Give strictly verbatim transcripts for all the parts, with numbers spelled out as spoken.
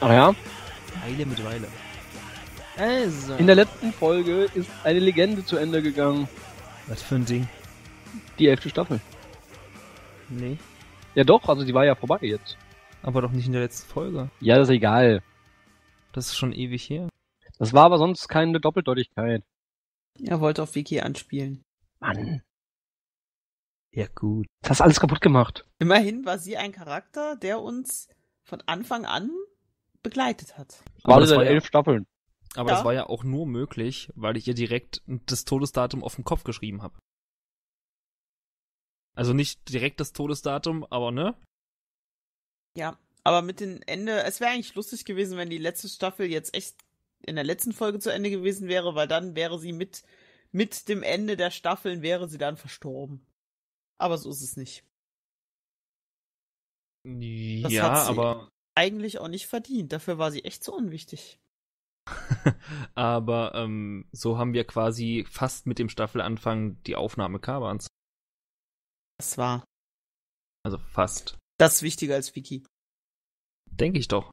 Ach ja? Eile mit Weile. Also. In der letzten Folge ist eine Legende zu Ende gegangen. Was für ein Ding? Die elfte Staffel. Nee. Ja doch, also die war ja vorbei jetzt. Aber doch nicht in der letzten Folge. Ja, das ist egal. Das ist schon ewig her. Das war aber sonst keine Doppeldeutigkeit. Er wollte auf Wiki anspielen. Mann. Ja gut. Das hast alles kaputt gemacht. Immerhin war sie ein Charakter, der uns von Anfang an begleitet hat. War das in elf Staffeln. Aber ja, das war ja auch nur möglich, weil ich ihr direkt das Todesdatum auf den Kopf geschrieben habe. Also nicht direkt das Todesdatum, aber ne? Ja, aber mit dem Ende, es wäre eigentlich lustig gewesen, wenn die letzte Staffel jetzt echt in der letzten Folge zu Ende gewesen wäre, weil dann wäre sie mit, mit dem Ende der Staffeln wäre sie dann verstorben. Aber so ist es nicht. Das ja, hat sie aber eigentlich auch nicht verdient. Dafür war sie echt so unwichtig. Aber ähm, so haben wir quasi fast mit dem Staffelanfang die Aufnahme Kabans. Das war. Also fast. Das ist wichtiger als Wiki. Denke ich doch.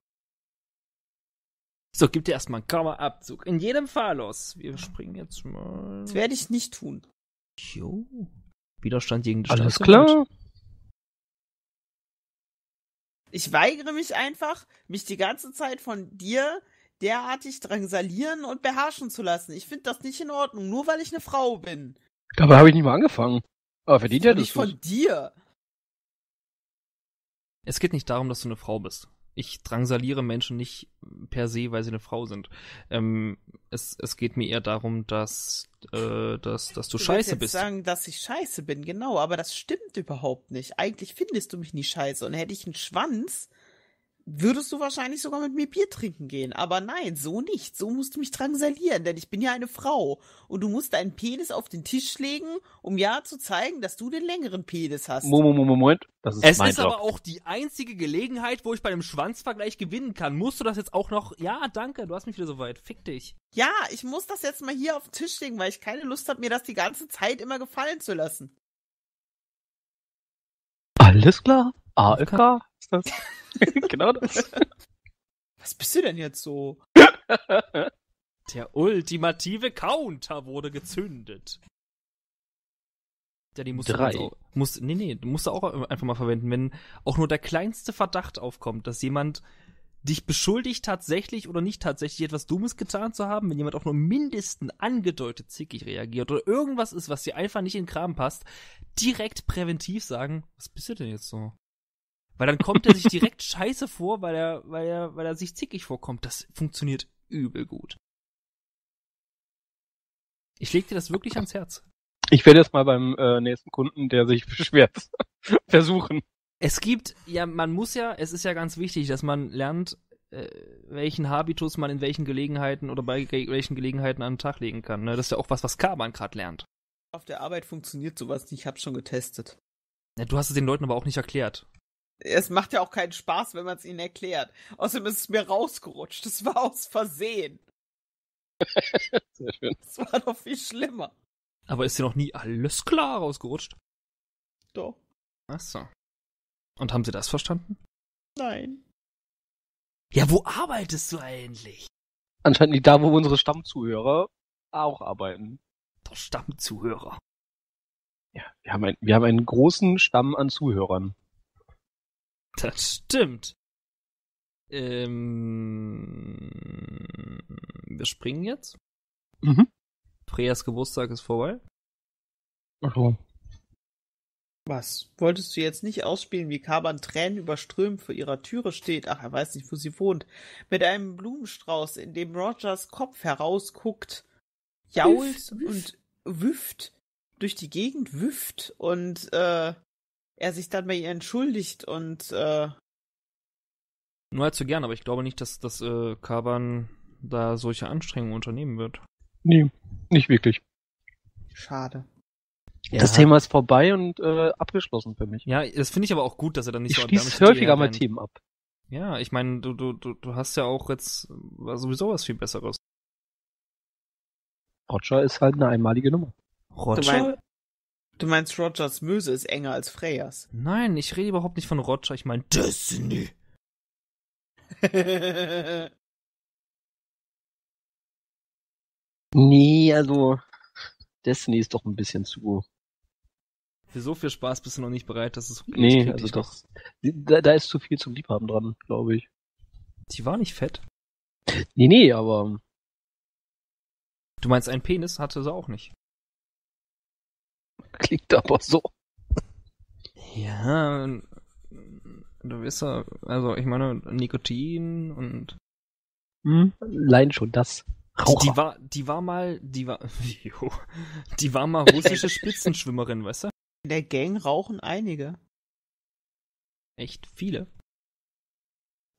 So, gib dir erstmal einen Kammerabzug. In jedem Fall los. Wir springen jetzt mal. Das werde ich nicht tun. Jo. Widerstand gegen die Alles Standpunkt. Klar. Ich weigere mich einfach, mich die ganze Zeit von dir derartig drangsalieren und beherrschen zu lassen. Ich finde das nicht in Ordnung, nur weil ich eine Frau bin. Dabei habe ich nicht mal angefangen. Aber verdient ja das nicht von was. Dir. Es geht nicht darum, dass du eine Frau bist. Ich drangsaliere Menschen nicht per se, weil sie eine Frau sind. Ähm, es, es geht mir eher darum, dass, äh, dass, dass du, du scheiße jetzt bist. Ich würde sagen, dass ich scheiße bin, genau, aber das stimmt überhaupt nicht. Eigentlich findest du mich nie scheiße und hätte ich einen Schwanz, würdest du wahrscheinlich sogar mit mir Bier trinken gehen. Aber nein, so nicht. So musst du mich drangsalieren, denn ich bin ja eine Frau und du musst deinen Penis auf den Tisch legen, um ja zu zeigen, dass du den längeren Penis hast. Moment, Moment, das ist es mein ist Job. Aber auch die einzige Gelegenheit, wo ich bei einem Schwanzvergleich gewinnen kann. Musst du das jetzt auch noch? Ja, danke, du hast mich wieder so weit. Fick dich. Ja, ich muss das jetzt mal hier auf den Tisch legen, weil ich keine Lust habe, mir das die ganze Zeit immer gefallen zu lassen. Alles klar. A F K ist das. Genau das. Was bist du denn jetzt so? Der ultimative Counter wurde gezündet. Ja, die musst Drei. du musst, nee, nee, du musst du auch einfach mal verwenden, wenn auch nur der kleinste Verdacht aufkommt, dass jemand dich beschuldigt, tatsächlich oder nicht tatsächlich etwas Dummes getan zu haben, wenn jemand auch nur mindesten angedeutet zickig reagiert oder irgendwas ist, was dir einfach nicht in den Kram passt, direkt präventiv sagen, was bist du denn jetzt so? Weil dann kommt er sich direkt scheiße vor, weil er, weil er, weil er sich zickig vorkommt. Das funktioniert übel gut. Ich leg dir das wirklich ans Herz. Ich werde jetzt mal beim äh, nächsten Kunden, der sich beschwert, versuchen. Es gibt, ja, man muss ja, es ist ja ganz wichtig, dass man lernt, äh, welchen Habitus man in welchen Gelegenheiten oder bei ge- welchen Gelegenheiten an den Tag legen kann. Ne? Das ist ja auch was, was Kaban gerade lernt. Auf der Arbeit funktioniert sowas nicht, ich hab's schon getestet. Ja, du hast es den Leuten aber auch nicht erklärt. Es macht ja auch keinen Spaß, wenn man es ihnen erklärt. Außerdem ist es mir rausgerutscht. Das war aus Versehen. Sehr schön. Das war doch viel schlimmer. Aber ist dir noch nie alles klar rausgerutscht? Doch. Ach so. Und haben sie das verstanden? Nein. Ja, wo arbeitest du eigentlich? Anscheinend nicht da, wo unsere Stammzuhörer auch arbeiten. Doch, Stammzuhörer. Ja, wir haben, ein, wir haben einen großen Stamm an Zuhörern. Das stimmt. Ähm, wir springen jetzt. Mhm. Freyas Geburtstag ist vorbei. Ach so. Was? Wolltest du jetzt nicht ausspielen, wie Kaban Tränen überströmt vor ihrer Türe steht? Ach, er weiß nicht, wo sie wohnt. Mit einem Blumenstrauß, in dem Rogers Kopf herausguckt, jault und wüfft, durch die Gegend wüfft und, äh, er sich dann bei ihr entschuldigt und, äh... Nur allzu gern, aber ich glaube nicht, dass, dass äh, Kaban da solche Anstrengungen unternehmen wird. Nee, nicht wirklich. Schade. Ja. Das Thema ist vorbei und äh, abgeschlossen für mich. Ja, das finde ich aber auch gut, dass er dann nicht ich so... Ich schließe häufiger mein Team ab. Ja, ich meine, du, du, du hast ja auch jetzt sowieso was viel Besseres. Roger ist halt eine einmalige Nummer. Roger... Du meinst, Rogers Möse ist enger als Freyas? Nein, ich rede überhaupt nicht von Roger, ich meine Destiny. Nee, also Destiny ist doch ein bisschen zu... Für so viel Spaß bist du noch nicht bereit, dass es... Nee, also doch. Da, da ist zu viel zum Liebhaben dran, glaube ich. Die war nicht fett. Nee, nee, aber... Du meinst, einen Penis hatte sie auch nicht. Klingt aber so. Ja, du weißt ja, also ich meine, Nikotin und... Hm, allein schon das. Die, die war, die war mal, die war, jo, die war mal russische Spitzenschwimmerin, weißt du? In der Gang rauchen einige. Echt viele.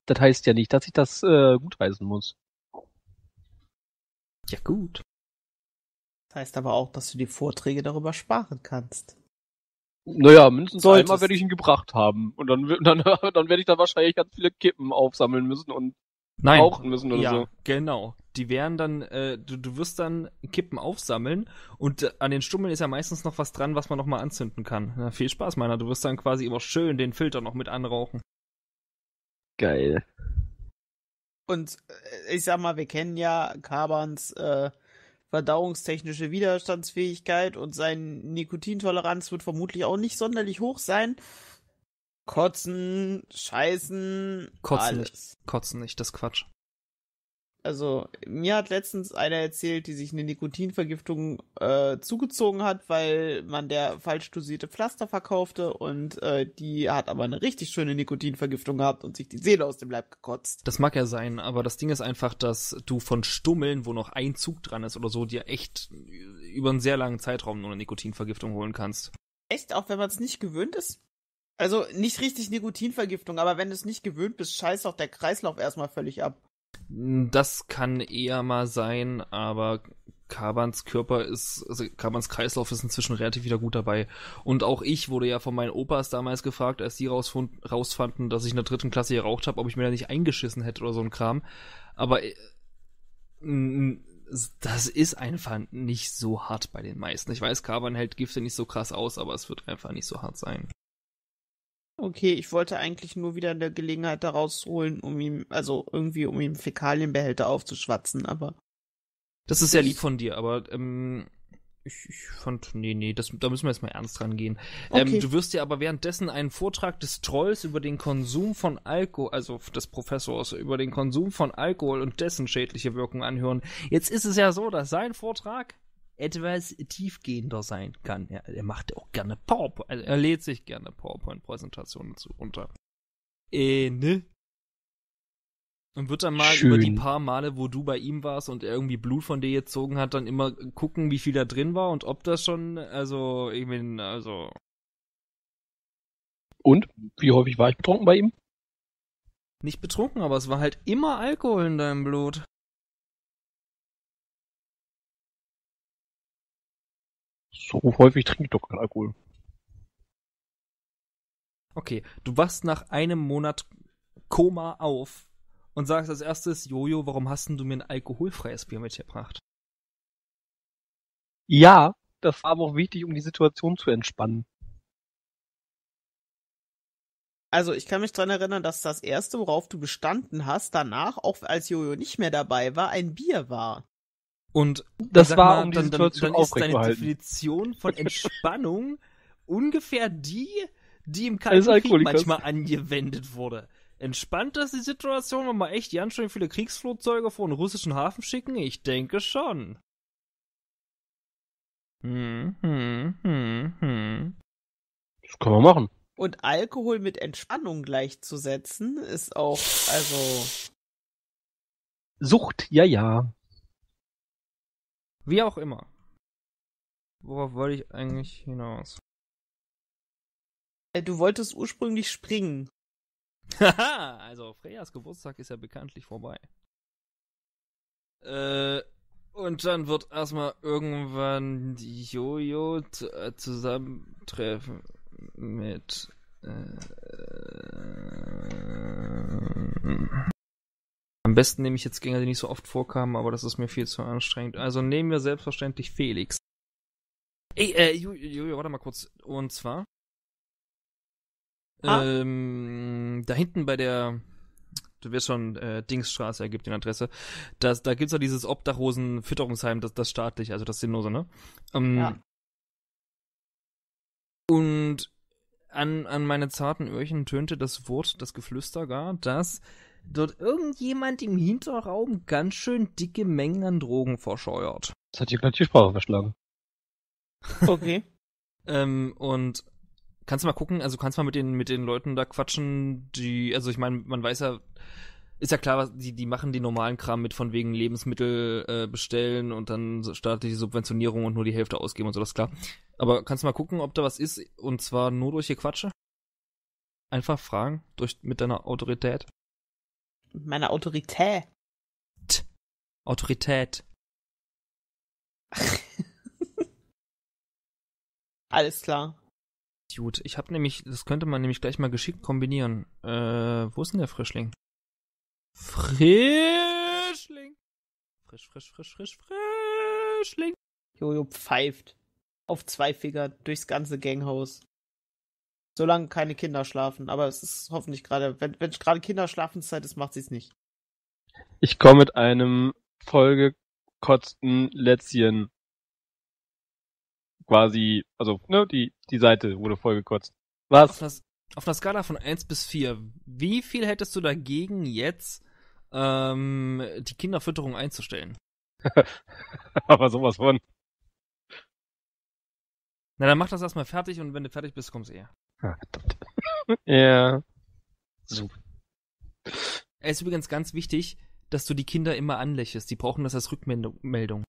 Das heißt ja nicht, dass ich das äh, gutheißen muss. Ja gut. Das heißt aber auch, dass du die Vorträge darüber sparen kannst. Naja, mindestens einmal werde ich ihn gebracht haben. Und dann, dann, dann werde ich da wahrscheinlich ganz viele Kippen aufsammeln müssen und Nein. rauchen müssen oder ja, so. Genau. Die werden dann, äh, du, du wirst dann Kippen aufsammeln und äh, an den Stummeln ist ja meistens noch was dran, was man nochmal anzünden kann. Na, viel Spaß, meiner. Du wirst dann quasi immer schön den Filter noch mit anrauchen. Geil. Und ich sag mal, wir kennen ja Kabans äh, verdauungstechnische Widerstandsfähigkeit und seine Nikotintoleranz wird vermutlich auch nicht sonderlich hoch sein. Kotzen, Scheißen, Kotzen alles. Nicht. Kotzen nicht, das Quatsch. Also, mir hat letztens einer erzählt, die sich eine Nikotinvergiftung äh, zugezogen hat, weil man der falsch dosierte Pflaster verkaufte und äh, die hat aber eine richtig schöne Nikotinvergiftung gehabt und sich die Seele aus dem Leib gekotzt. Das mag ja sein, aber das Ding ist einfach, dass du von Stummeln, wo noch ein Zug dran ist oder so, dir echt über einen sehr langen Zeitraum nur eine Nikotinvergiftung holen kannst. Echt? Auch wenn man es nicht gewöhnt ist? Also, nicht richtig Nikotinvergiftung, aber wenn du es nicht gewöhnt bist, scheißt doch der Kreislauf erstmal völlig ab. Das kann eher mal sein, aber Kabans Körper ist, also Kabans Kreislauf ist inzwischen relativ wieder gut dabei. Und auch ich wurde ja von meinen Opas damals gefragt, als die rausfund, rausfanden, dass ich in der dritten Klasse geraucht habe, ob ich mir da nicht eingeschissen hätte oder so ein Kram. Aber äh, das ist einfach nicht so hart bei den meisten. Ich weiß, Kaban hält Gifte nicht so krass aus, aber es wird einfach nicht so hart sein. Okay, ich wollte eigentlich nur wieder eine Gelegenheit daraus holen, um ihm, also irgendwie um ihm Fäkalienbehälter aufzuschwatzen, aber... Das ist ja lieb von dir, aber ähm, ich, ich fand, nee, nee, das, da müssen wir jetzt mal ernst rangehen. Okay. Ähm, du wirst dir aber währenddessen einen Vortrag des Trolls über den Konsum von Alkohol, also des Professors, über den Konsum von Alkohol und dessen schädliche Wirkung anhören. Jetzt ist es ja so, dass sein Vortrag etwas tiefgehender sein kann. Er, er macht auch gerne PowerPoint, also er lädt sich gerne PowerPoint-Präsentationen zu runter. Äh, ne? Und wird dann mal Schön. über die paar Male, wo du bei ihm warst und er irgendwie Blut von dir gezogen hat, dann immer gucken, wie viel da drin war und ob das schon, also, ich bin, also... Und? Wie häufig war ich betrunken bei ihm? Nicht betrunken, aber es war halt immer Alkohol in deinem Blut. So häufig trinke ich doch keinen Alkohol. Okay, du wachst nach einem Monat Koma auf und sagst als erstes, Jojo, warum hast denn du mir ein alkoholfreies Bier mitgebracht? Ja, das war aber auch wichtig, um die Situation zu entspannen. Also ich kann mich daran erinnern, dass das erste, worauf du bestanden hast, danach, auch als Jojo nicht mehr dabei war, ein Bier war. Und das war mal, um die dann, dann, dann ist deine Definition von Entspannung ungefähr die, die im Kalten Krieg manchmal angewendet wurde. Entspannt das die Situation, wenn wir echt ganz schön viele Kriegsflugzeuge vor einen russischen Hafen schicken? Ich denke schon. Hm, hm, hm, hm. Das können wir machen. Und Alkohol mit Entspannung gleichzusetzen ist auch, also... Sucht, ja, ja. Wie auch immer. Worauf wollte ich eigentlich hinaus? Du wolltest ursprünglich springen. Haha, also Freyas Geburtstag ist ja bekanntlich vorbei. Äh, und dann wird erstmal irgendwann die Jojo zu, äh, zusammentreffen mit... Äh, äh, Am besten nehme ich jetzt Gänger, die nicht so oft vorkamen, aber das ist mir viel zu anstrengend. Also nehmen wir selbstverständlich Felix. Ey, äh, Jojo, warte mal kurz. Und zwar, ah. ähm, da hinten bei der du wirst schon äh, Dingsstraße ergibt die Adresse. Das, da gibt's ja dieses Obdachlosen-Fütterungsheim, das, das staatlich, also das Sinnlose, ne? Ähm, ja. Und an, an meine zarten Öhrchen tönte das Wort, das Geflüster gar, dass dort irgendjemand im Hinterraum ganz schön dicke Mengen an Drogen verscheuert. Das hat die Plattiersprache verschlagen. Okay. ähm, und kannst du mal gucken, also kannst du mal mit den, mit den Leuten da quatschen, die, also ich meine, man weiß ja, ist ja klar, was, die, die machen den normalen Kram mit von wegen Lebensmittel äh, bestellen und dann staatliche Subventionierung und nur die Hälfte ausgeben und so, das ist klar. Aber kannst du mal gucken, ob da was ist, und zwar nur durch die Quatsche? Einfach fragen, durch, mit deiner Autorität. Mit meiner Autorität? T. Autorität. Alles klar. Gut, ich habe nämlich, das könnte man nämlich gleich mal geschickt kombinieren. Äh, wo ist denn der Frischling? Frischling! Frisch, frisch, frisch, frisch, Frischling! Jojo pfeift. Auf zwei Finger durchs ganze Ganghaus. Solange keine Kinder schlafen, aber es ist hoffentlich gerade, wenn, wenn gerade Kinderschlafenszeit ist, macht sie es nicht. Ich komme mit einem vollgekotzten Lätzchen. Quasi, also, ne, die, die Seite wurde vollgekotzt. Was? Auf einer, auf einer Skala von eins bis vier, wie viel hättest du dagegen jetzt, ähm, die Kinderfütterung einzustellen? Aber sowas von. Na, dann mach das erstmal fertig, und wenn du fertig bist, kommst du eher. Ja. Super. Es ist übrigens ganz wichtig, dass du die Kinder immer anlächelst. Die brauchen das als Rückmeldung.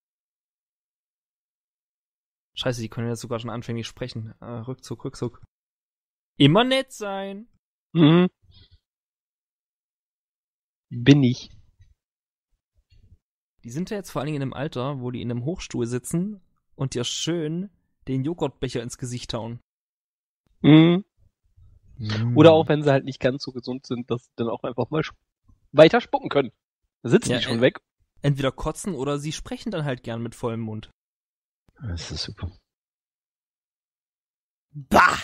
Scheiße, die können jetzt sogar schon anfänglich sprechen. Äh, Rückzug, Rückzug. Immer nett sein. Mhm. Bin ich. Die sind ja jetzt vor allen Dingen in einem Alter, wo die in einem Hochstuhl sitzen und dir schön den Joghurtbecher ins Gesicht hauen. Mhm. Mhm. Oder auch wenn sie halt nicht ganz so gesund sind, dass sie dann auch einfach mal weiter spucken können. Da sitzen ja, die schon äh, weg. Entweder kotzen oder sie sprechen dann halt gern mit vollem Mund. Das ist super. Bah!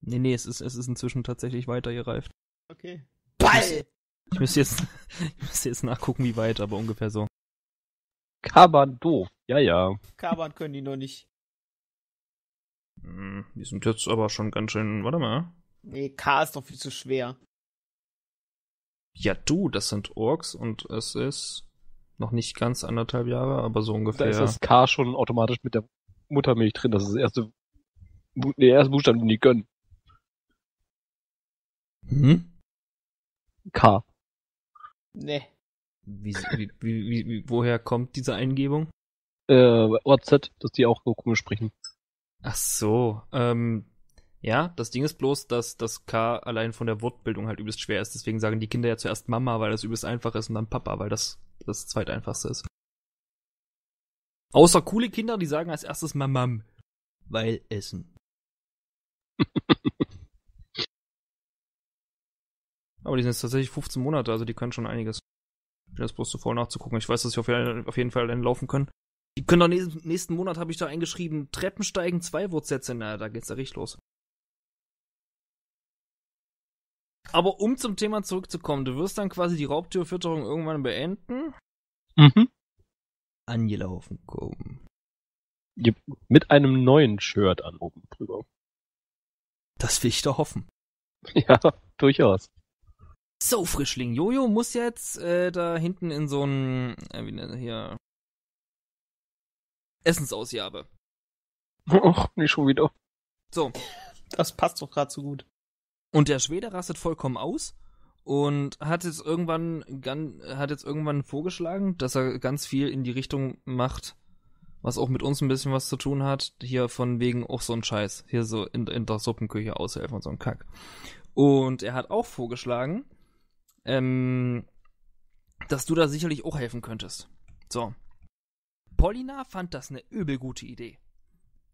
Nee, nee, es ist, es ist inzwischen tatsächlich weiter gereift. Okay. Ball! Ich müsste jetzt, ich müsste jetzt nachgucken, wie weit, aber ungefähr so. Kaban doof, ja, ja. Kaban können die noch nicht. Hm, die sind jetzt aber schon ganz schön, warte mal. Nee, K ist doch viel zu schwer. Ja, du, das sind Orks und es ist... Noch nicht ganz anderthalb Jahre, aber so ungefähr. Da ist das K schon automatisch mit der Muttermilch drin. Das ist das erste, der erste Buchstabe, den die können. Hm? K. Nee. Wie, wie, wie, wie, woher kommt diese Eingebung? Äh, O Z, dass die auch so komisch sprechen. Ach so. Ähm, ja, das Ding ist bloß, dass das K allein von der Wortbildung halt übelst schwer ist. Deswegen sagen die Kinder ja zuerst Mama, weil das übelst einfach ist, und dann Papa, weil das... das zweiteinfachste ist. Außer coole Kinder, die sagen als erstes Mamam, weil Essen. Aber die sind jetzt tatsächlich fünfzehn Monate, also die können schon einiges. Ich bin das bloß zu faul nachzugucken. Ich weiß, dass sie auf jeden Fall dann laufen können. Die können doch nächsten, nächsten Monat, habe ich da eingeschrieben, Treppensteigen, zwei Wortsätze. Na, da geht's ja richtig los. Aber um zum Thema zurückzukommen, du wirst dann quasi die Raubtierfütterung irgendwann beenden. Mhm. Angelaufen kommen. Mit einem neuen Shirt an oben drüber. Das will ich doch hoffen. Ja, durchaus. So, Frischling, Jojo muss jetzt äh, da hinten in so ein äh, wie nennt er hier? Essensausgabe. Och, nicht schon wieder. So. Das passt doch gerade so gut. Und der Schwede rastet vollkommen aus und hat jetzt irgendwann gan, hat jetzt irgendwann vorgeschlagen, dass er ganz viel in die Richtung macht, was auch mit uns ein bisschen was zu tun hat, hier von wegen auch so ein Scheiß, hier so in, in der Suppenküche aushelfen und so ein Kack. Und er hat auch vorgeschlagen, ähm, dass du da sicherlich auch helfen könntest. So. Paulina fand das eine übel gute Idee.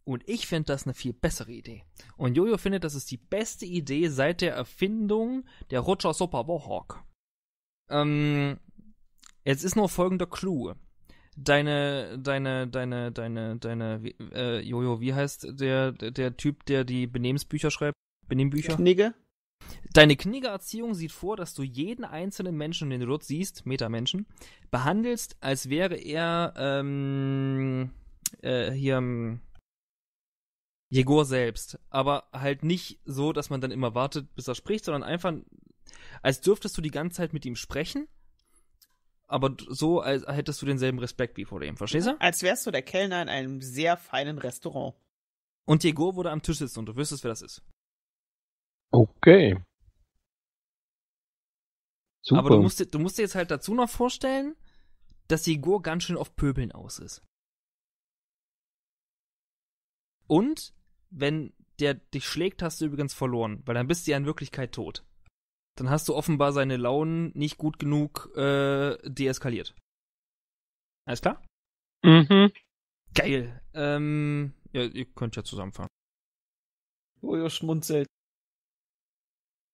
Und ich finde das eine viel bessere Idee. Und Jojo findet, das ist die beste Idee seit der Erfindung der Roger Super Warhawk. Ähm, jetzt ist nur folgender Clou. Deine, deine, deine, deine, deine, äh, Jojo, wie heißt der, der, der Typ, der die Benehmensbücher schreibt? Benehmbücher? Knigge? Deine Kriegererziehung sieht vor, dass du jeden einzelnen Menschen, den du dort siehst, Metamenschen, behandelst, als wäre er ähm, äh, hier ähm, Jegor selbst. Aber halt nicht so, dass man dann immer wartet, bis er spricht, sondern einfach, als dürftest du die ganze Zeit mit ihm sprechen, aber so, als hättest du denselben Respekt wie vor dem. Verstehst du? Als wärst du der Kellner in einem sehr feinen Restaurant. Und Jegor würde am Tisch sitzen und du wüsstest, wer das ist. Okay. Super. Aber du musst, du musst dir jetzt halt dazu noch vorstellen, dass Jegor ganz schön auf Pöbeln aus ist. Und wenn der dich schlägt, hast du übrigens verloren, weil dann bist du ja in Wirklichkeit tot. Dann hast du offenbar seine Launen nicht gut genug äh, deeskaliert. Alles klar? Mhm. Geil. Ähm, ja, ihr könnt ja zusammenfahren. Jojo schmunzelt.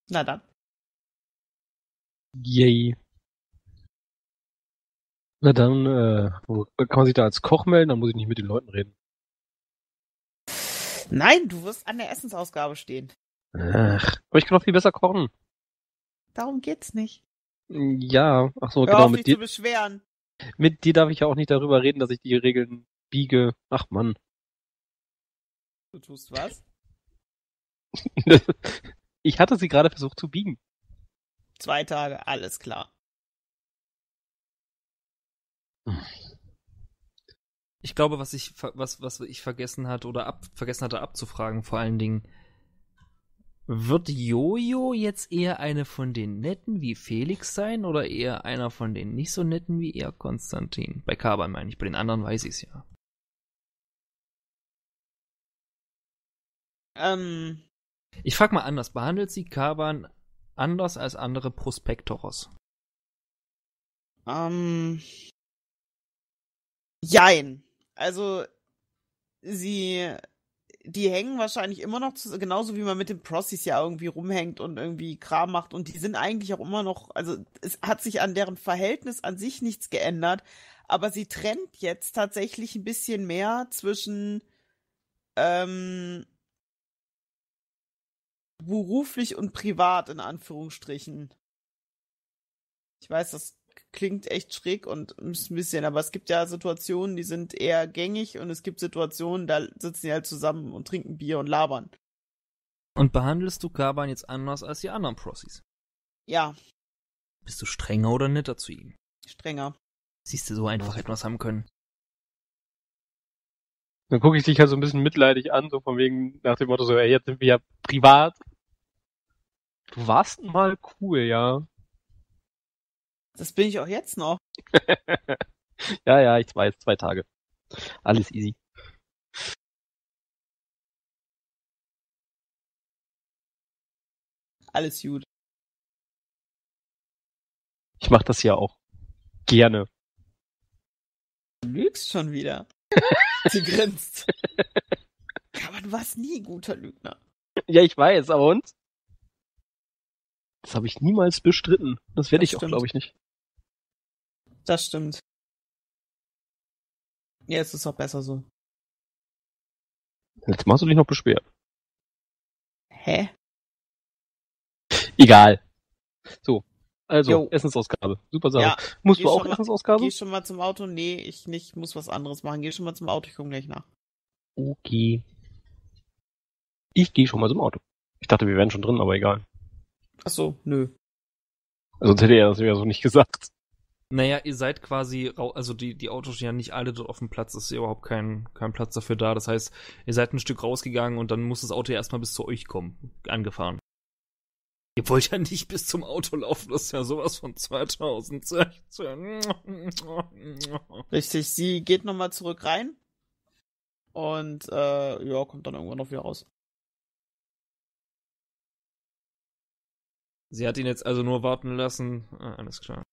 Na dann. Yay. Na dann, äh, kann man sich da als Koch melden, dann muss ich nicht mit den Leuten reden. Nein, du wirst an der Essensausgabe stehen. Ach, aber ich kann doch viel besser kochen. Darum geht's nicht. Ja, ach so, Hör genau. Auf, mit dich dir, zu beschweren. Mit dir darf ich ja auch nicht darüber reden, dass ich die Regeln biege. Ach Mann. Du tust was? Ich hatte sie gerade versucht zu biegen. Zwei Tage, alles klar. Ich glaube, was ich, was, was ich vergessen hatte oder ab, vergessen hatte abzufragen, vor allen Dingen, wird Jojo jetzt eher eine von den Netten wie Felix sein oder eher einer von den nicht so Netten wie eher Konstantin? Bei Kaban meine ich, bei den anderen weiß ich es ja. Ähm... Ich frag mal anders. Behandelt sie Kaban anders als andere Prospektoros? Ähm. Jein. Also, sie. Die hängen wahrscheinlich immer noch zusammen, genauso wie man mit den Prostis ja irgendwie rumhängt und irgendwie Kram macht. Und die sind eigentlich auch immer noch. Also, es hat sich an deren Verhältnis an sich nichts geändert. Aber sie trennt jetzt tatsächlich ein bisschen mehr zwischen. Ähm. beruflich und privat, in Anführungsstrichen. Ich weiß, das klingt echt schräg und ein bisschen, aber es gibt ja Situationen, die sind eher gängig und es gibt Situationen, da sitzen die halt zusammen und trinken Bier und labern. Und behandelst du Kaban jetzt anders als die anderen Prossies? Ja. Bist du strenger oder netter zu ihm? Strenger. Siehst du, so einfach hätten wir es haben können. Dann gucke ich dich halt so ein bisschen mitleidig an, so von wegen, nach dem Motto so, ey, jetzt sind wir ja privat. Du warst mal cool, ja. Das bin ich auch jetzt noch. ja, ja, ich weiß, zwei Tage. Alles easy. Alles gut. Ich mach das ja auch gerne. Du lügst schon wieder. Sie grinst. Aber du warst nie ein guter Lügner. Ja, ich weiß, aber und? Das habe ich niemals bestritten. Das werde ich auch, glaube ich, nicht. Das stimmt. Ja, es ist auch besser so. Jetzt machst du dich noch beschweren. Hä? Egal. So. Also, Yo. Essensausgabe. Super Sache. Ja, Musst du auch mal, Essensausgabe? Geh schon mal zum Auto. Nee, ich nicht. Ich muss was anderes machen. Geh schon mal zum Auto. Ich komme gleich nach. Okay. Ich gehe schon mal zum Auto. Ich dachte, wir wären schon drin, aber egal. Ach so, nö. Also, sonst hätte er das ja so nicht gesagt. Naja, ihr seid quasi, also die, die Autos stehen ja nicht alle dort auf dem Platz. Es ist ja überhaupt kein, kein Platz dafür da. Das heißt, ihr seid ein Stück rausgegangen und dann muss das Auto ja erstmal bis zu euch kommen. Angefahren. Ihr wollt ja nicht bis zum Auto laufen, das ist ja sowas von zweitausendsechzehn. Richtig, sie geht nochmal zurück rein und äh, ja, kommt dann irgendwann noch wieder raus. Sie hat ihn jetzt also nur warten lassen, ah, alles klar.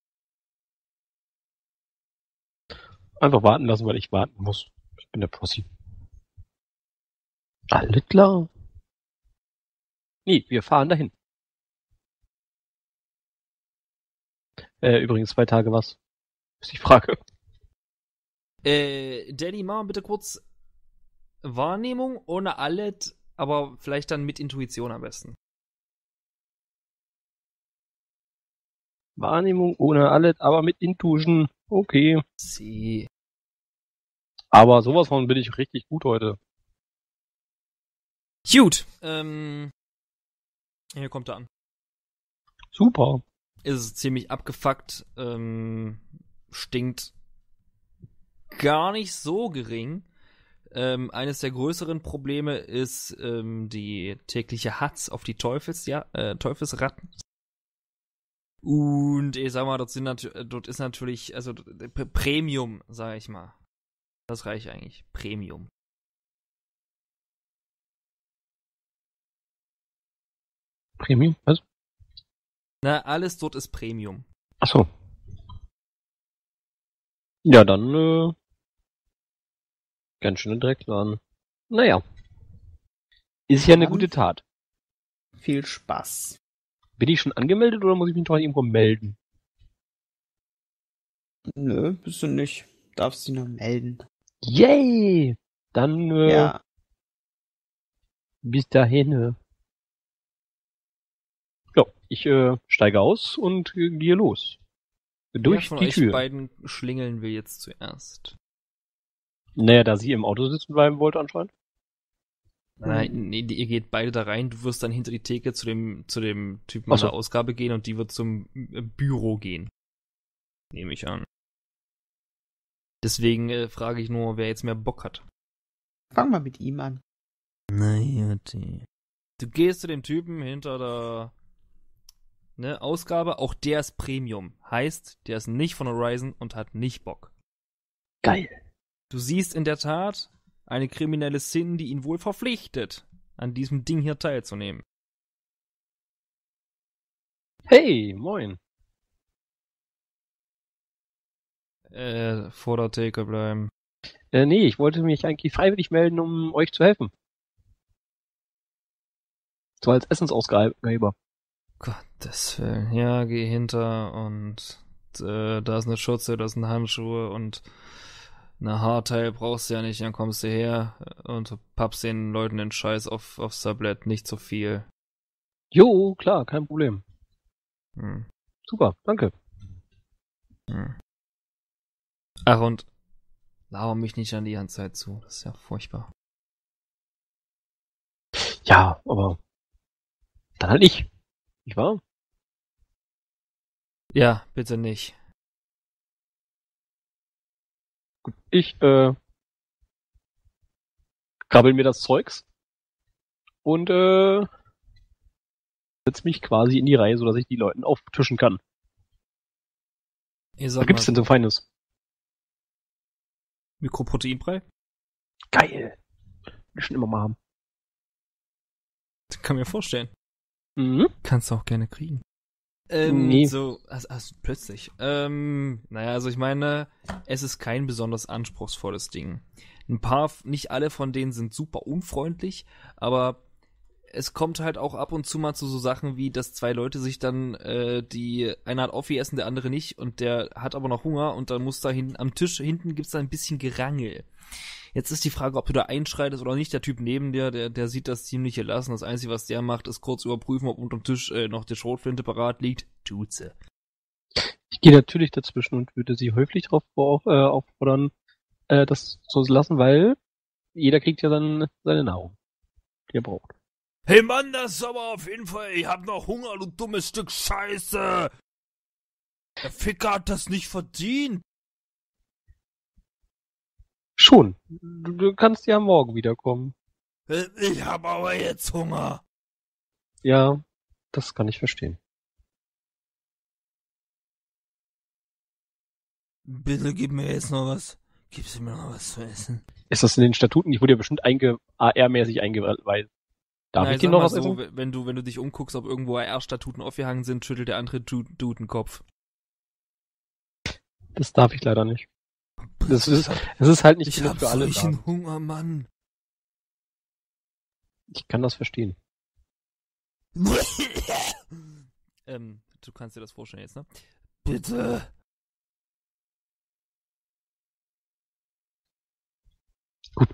Einfach warten lassen, weil ich warten muss. Ich bin der Pussy. Alles klar. Nee, wir fahren dahin. Äh, übrigens, zwei Tage was? Ist die Frage. Äh, Danny, mach mal bitte kurz Wahrnehmung ohne alles, aber vielleicht dann mit Intuition am besten. Wahrnehmung ohne alles, aber mit Intuition. Okay. Sie. Aber sowas von bin ich richtig gut heute. Cute. Ähm, hier kommt er an. Super. Ist ziemlich abgefuckt. Ähm, stinkt gar nicht so gering. Ähm, eines der größeren Probleme ist ähm, die tägliche Hatz auf die Teufels, ja, äh, Teufelsratten. Und ich sag mal, dort, sind natu- dort ist natürlich, also P- Premium, sag ich mal. Das reicht eigentlich. Premium. Premium? Was? Na, alles dort ist Premium. Ach so. Ja, dann, äh, ganz schöne Dreckladen. Naja. Ist ja eine gute Tat. Viel Spaß. Bin ich schon angemeldet oder muss ich mich noch irgendwo melden? Nö, bist du nicht. Darfst dich noch melden. Yay! Dann, äh, ja. Bis dahin, äh. Ja, ich, äh, steige aus und äh, gehe los. Durch die Tür. Die beiden schlingeln wir jetzt zuerst. Naja, da sie im Auto sitzen bleiben wollte anscheinend. Nein, nee, ihr geht beide da rein, du wirst dann hinter die Theke zu dem, zu dem Typen an der Ausgabe gehen und die wird zum Büro gehen. Nehme ich an. Deswegen äh, frage ich nur, wer jetzt mehr Bock hat. Fang mal mit ihm an. Naja, die. Du gehst zu dem Typen hinter der ne, Ausgabe, auch der ist Premium. Heißt, der ist nicht von Horizon und hat nicht Bock. Geil. Du siehst in der Tat eine kriminelle Szene, die ihn wohl verpflichtet, an diesem Ding hier teilzunehmen. Hey, moin. Äh, vor der Theke bleiben. Äh, nee, ich wollte mich eigentlich freiwillig melden, um euch zu helfen. So als Essensausgeber. Gottes Willen. Ja, geh hinter und äh, da ist eine Schürze, da sind Handschuhe und na, Haarteil brauchst du ja nicht, dann kommst du her und pappst den Leuten den Scheiß auf, aufs Tablett, nicht so viel. Jo, klar, kein Problem. Hm. Super, danke. Hm. Ach und, laber mich nicht an die ganze Zeit zu, das ist ja furchtbar. Ja, aber dann halt ich, nicht wahr? Ja, bitte nicht. Ich, äh, krabbel mir das Zeugs und, äh, setz mich quasi in die Reihe, sodass ich die Leuten auftischen kann. Was gibt's denn so Feines? Mikroproteinbrei? Geil! Will ich schon immer mal haben. Das kann mir vorstellen. Mhm. Kannst du auch gerne kriegen. Ähm, nee. so, also, also, plötzlich. Ähm, naja, also ich meine, es ist kein besonders anspruchsvolles Ding. Ein paar, nicht alle von denen sind super unfreundlich, aber es kommt halt auch ab und zu mal zu so Sachen wie, dass zwei Leute sich dann, äh, die, einer hat Offi essen, der andere nicht und der hat aber noch Hunger und dann muss da hinten, am Tisch hinten gibt's da ein bisschen Gerangel. Jetzt ist die Frage, ob du da einschreitest oder nicht. Der Typ neben dir, der, der sieht das ziemlich gelassen. Das Einzige, was der macht, ist kurz überprüfen, ob unterm Tisch äh, noch die Schrotflinte parat liegt. Tut sie. Ich gehe natürlich dazwischen und würde sie höflich darauf äh, auffordern, äh, das so zu lassen, weil jeder kriegt ja dann seine Nahrung, die er braucht. Hey Mann, das ist aber auf jeden Fall, ich hab noch Hunger, du dummes Stück Scheiße. Der Ficker hat das nicht verdient. Schon. Du, du kannst ja morgen wiederkommen. Ich habe aber jetzt Hunger. Ja, das kann ich verstehen. Bitte gib mir jetzt noch was. Gib mir noch was zu essen. Ist das in den Statuten? Ich wurde ja bestimmt einge- A R-mäßig eingewiesen. Darf Nein, ich dir noch was so, essen? Wenn du, wenn du dich umguckst, ob irgendwo A R-Statuten aufgehangen sind, schüttelt der andere Dudenkopf. Das darf ich leider nicht. Das ist, das ist halt nicht ich genug für alle. Ich hab solchen Hunger, Mann. Ich kann das verstehen. ähm, du kannst dir das vorstellen jetzt, ne? Bitte. Gut.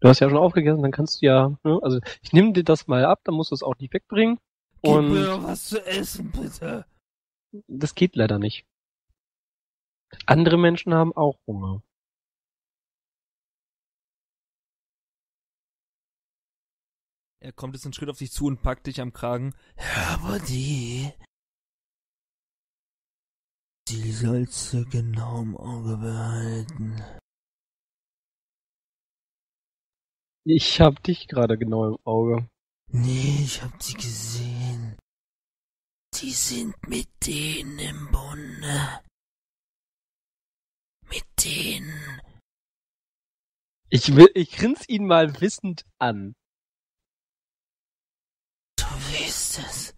Du hast ja schon aufgegessen, dann kannst du ja, ne? Also, ich nehme dir das mal ab, dann musst du es auch nicht wegbringen. Gib und mir noch was zu essen, bitte. das geht leider nicht. Andere Menschen haben auch Hunger. Er kommt jetzt einen Schritt auf dich zu und packt dich am Kragen. Ja, aber die... Die sollst du genau im Auge behalten. Ich hab dich gerade genau im Auge. Nee, ich hab sie gesehen. Die sind mit denen im Bunde. Mit denen. Ich will, ich grinse ihn mal wissend an. Du weißt es.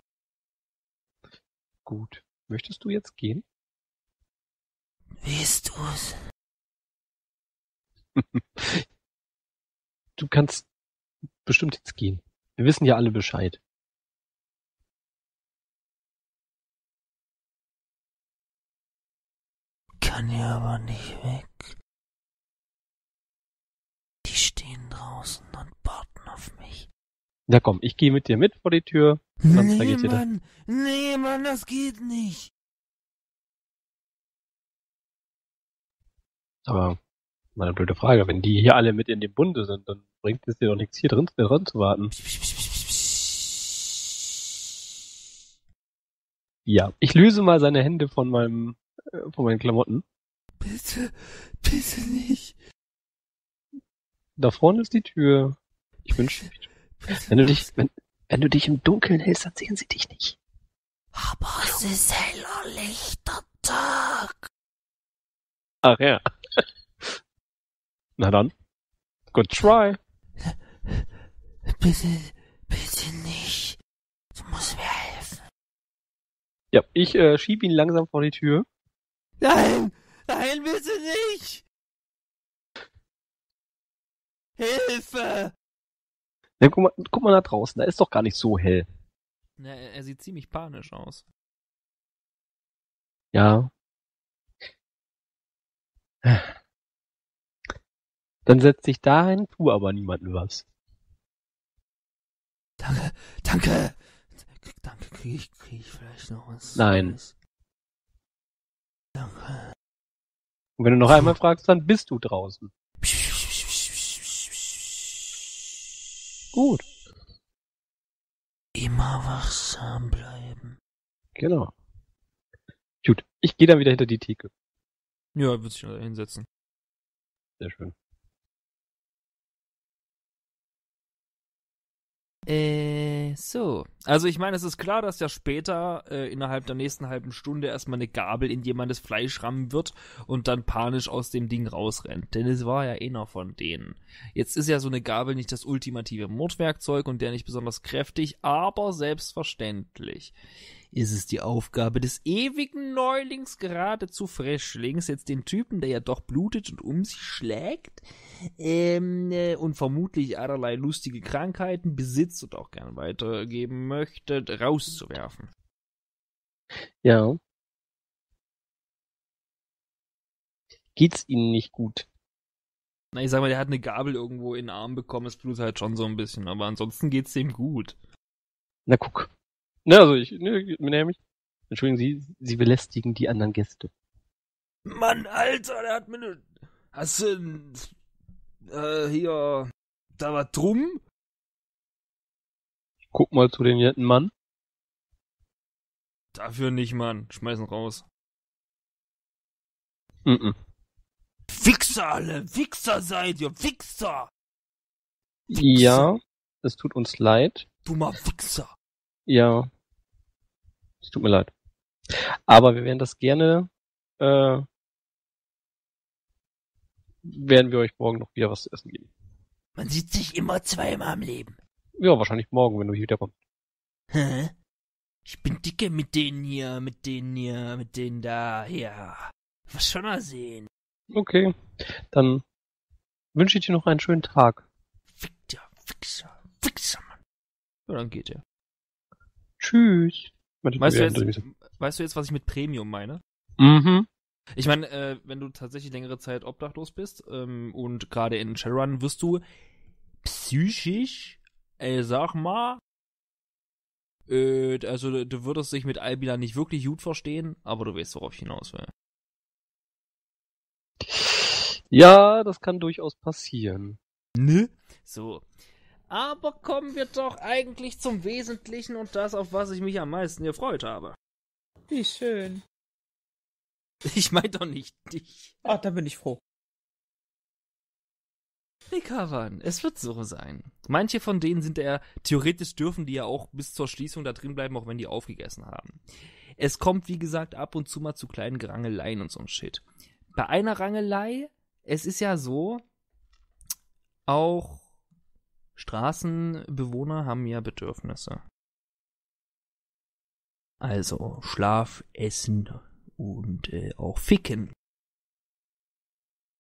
Gut. Möchtest du jetzt gehen? Weißt du's? Du kannst bestimmt jetzt gehen. Wir wissen ja alle Bescheid. Kann ja aber nicht weg. Die stehen draußen und warten auf mich. Na komm, ich gehe mit dir mit vor die Tür. Sonst nee, geht Mann. Ihr nee, Mann, das geht nicht. Aber, meine blöde Frage, wenn die hier alle mit in dem Bunde sind, dann bringt es dir doch nichts, hier drin, drin zu warten. Ja, ich löse mal seine Hände von meinem, von meinen Klamotten. Bitte, bitte nicht. Da vorne ist die Tür. Ich wünsche mich. Wenn du dich, wenn, wenn du dich im Dunkeln hältst, dann sehen sie dich nicht. Aber es ist heller lichter Tag. Ach ja. Na dann. Good try. Bitte, bitte nicht. Du musst mir helfen. Ja, ich äh, schieb ihn langsam vor die Tür. Nein! Nein, bitte nicht! Hilfe! Ja, guck mal, guck mal nach draußen, da ist doch gar nicht so hell. Ja, er sieht ziemlich panisch aus. Ja. Dann setz dich dahin, tu aber niemandem was. Danke, danke. Danke, krieg ich, krieg ich vielleicht noch was. Nein. Danke. Und wenn du noch einmal fragst, dann bist du draußen. Gut. Immer wachsam bleiben. Genau. Gut, ich gehe dann wieder hinter die Theke. Ja, würde ich hinsetzen. Sehr schön. Äh, so. Also ich meine, es ist klar, dass ja später äh, innerhalb der nächsten halben Stunde erstmal eine Gabel in jemandes Fleisch rammen wird und dann panisch aus dem Ding rausrennt. Denn es war ja einer von denen. Jetzt ist ja so eine Gabel nicht das ultimative Mordwerkzeug und der nicht besonders kräftig, aber selbstverständlich ist es die Aufgabe des ewigen Neulings, geradezu Frischlings, jetzt den Typen, der ja doch blutet und um sich schlägt ähm, äh, und vermutlich allerlei lustige Krankheiten besitzt und auch gerne weitergeben möchte, rauszuwerfen. Ja. Geht's Ihnen nicht gut? Na, ich sag mal, der hat eine Gabel irgendwo in den Arm bekommen, es blutet halt schon so ein bisschen, aber ansonsten geht's dem gut. Na guck. Na, also ich, ne, nämlich, entschuldigen Sie, Sie belästigen die anderen Gäste. Mann, Alter, der hat mir ne... Hast du äh, hier, da war drum? Ich guck mal zu den netten Mann. Dafür nicht, Mann. Schmeißen raus. Mhm. Wichser alle! Wichser seid ihr! Wichser! Ja, es tut uns leid. Dummer Wichser! Ja, es tut mir leid. Aber wir werden das gerne, äh, werden wir euch morgen noch wieder was zu essen geben. Man sieht sich immer zweimal im Leben. Ja, wahrscheinlich morgen, wenn du hier wieder kommst. Hä? Ich bin dicke mit denen hier, mit denen hier, mit denen da, ja. Was schon mal sehen. Okay, dann wünsche ich dir noch einen schönen Tag. Fick dir, Wichser, Wichser, Mann. Ja, dann geht er. Tschüss. Weißt du, jetzt, weißt du jetzt, was ich mit Premium meine? Mhm. Ich meine, äh, wenn du tatsächlich längere Zeit obdachlos bist ähm, und gerade in Shadowrun wirst du psychisch, äh, sag mal, Äh, also du, du würdest dich mit Albina nicht wirklich gut verstehen, aber du weißt, worauf ich hinaus will. Ja, das kann durchaus passieren. Ne? So. Aber kommen wir doch eigentlich zum Wesentlichen und das, auf was ich mich am meisten gefreut habe. Wie schön. Ich meine doch nicht dich. Ach, da bin ich froh. Nee, Kavan, es wird so sein. Manche von denen sind ja, theoretisch dürfen die ja auch bis zur Schließung da drin bleiben, auch wenn die aufgegessen haben. Es kommt, wie gesagt, ab und zu mal zu kleinen Rangeleien und so'n Shit. Bei einer Rangelei, es ist ja so, auch Straßenbewohner haben ja Bedürfnisse. Also Schlaf, Essen und äh, auch Ficken.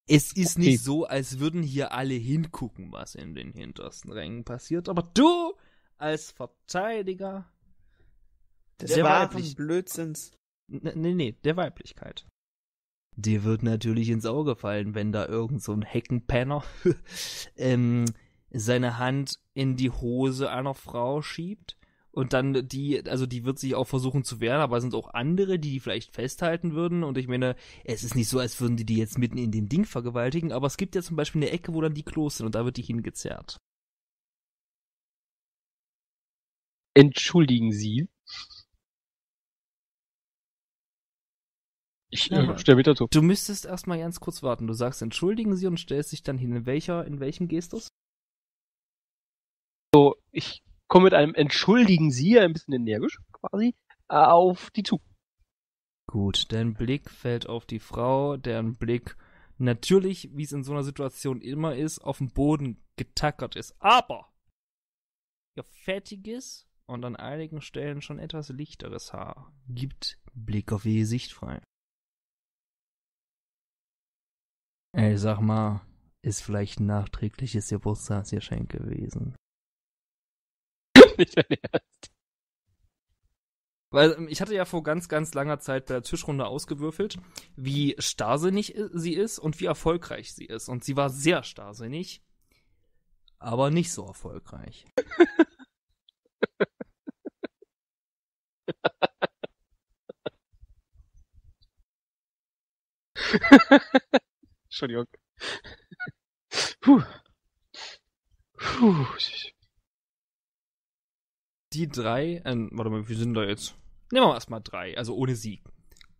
Es ist okay. Nicht so, als würden hier alle hingucken, was in den hintersten Rängen passiert. Aber du als Verteidiger des wahren Blödsinns. Nee, nee, nee, der Weiblichkeit. Dir wird natürlich ins Auge fallen, wenn da irgend so ein Heckenpenner ähm, seine Hand in die Hose einer Frau schiebt und dann die, also die wird sich auch versuchen zu wehren, aber es sind auch andere, die die vielleicht festhalten würden und ich meine, es ist nicht so, als würden die die jetzt mitten in dem Ding vergewaltigen, aber es gibt ja zum Beispiel eine Ecke, wo dann die Klos sind und da wird die hingezerrt. Entschuldigen Sie. Ich ja, stelle mich dazu. Du müsstest erstmal ganz kurz warten. Du sagst, entschuldigen Sie und stellst dich dann hin. In welcher, in welchem Gestus? So, ich komme mit einem entschuldigen Sie, ein bisschen energisch quasi, auf die zu. Gut, dein Blick fällt auf die Frau, deren Blick natürlich, wie es in so einer Situation immer ist, auf den Boden getackert ist. Aber ihr fettiges und an einigen Stellen schon etwas lichteres Haar gibt Blick auf ihr Gesicht frei. Ey, sag mal, ist vielleicht ein nachträgliches Geburtstagsgeschenk gewesen. Nicht dein Ernst. Weil ich hatte ja vor ganz, ganz langer Zeit bei der Tischrunde ausgewürfelt, wie starrsinnig sie ist und wie erfolgreich sie ist. Und sie war sehr starrsinnig, aber nicht so erfolgreich. Entschuldigung. Puh. Puh. Die drei, äh, warte mal, wie sind da jetzt? Nehmen wir erstmal drei, also ohne sie.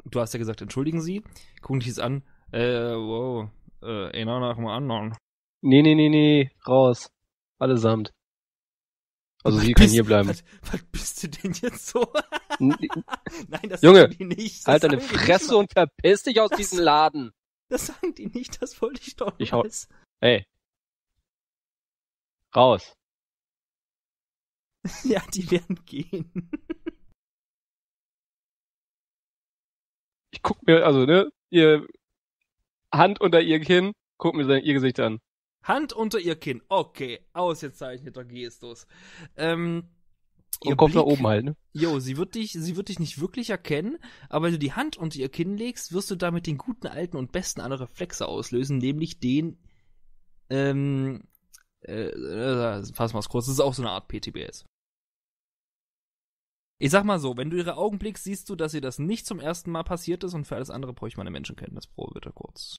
Du hast ja gesagt, entschuldigen Sie, gucken dich jetzt an. Äh, wow, äh, einer nach dem anderen. Nee, nee, nee, nee, raus. Allesamt. Also was sie bist, kann hier bleiben. Was, was bist du denn jetzt so? N- Nein, das Junge, die nicht. Das halt deine Fresse und verpiss dich aus das, diesem Laden. Das sagen die nicht, das wollte ich doch nicht. Ich Ey. Raus. Ja, die werden gehen. Ich guck mir, also, ne, ihr Hand unter ihr Kinn, guck mir sein, ihr Gesicht an. Hand unter ihr Kinn, okay, ausgezeichneter Gestus. Ähm, Und kommt nach oben halt, ne? Jo, sie wird dich, sie wird dich nicht wirklich erkennen, aber wenn du die Hand unter ihr Kinn legst, wirst du damit den guten, alten und besten aller Reflexe auslösen, nämlich den, ähm, äh, fassen wir es kurz, das ist auch so eine Art P T B S. Ich sag mal so, wenn du ihre Augen blickst, siehst du, dass ihr das nicht zum ersten Mal passiert ist und für alles andere bräuchte ich meine Menschenkenntnisprobe, bitte kurz.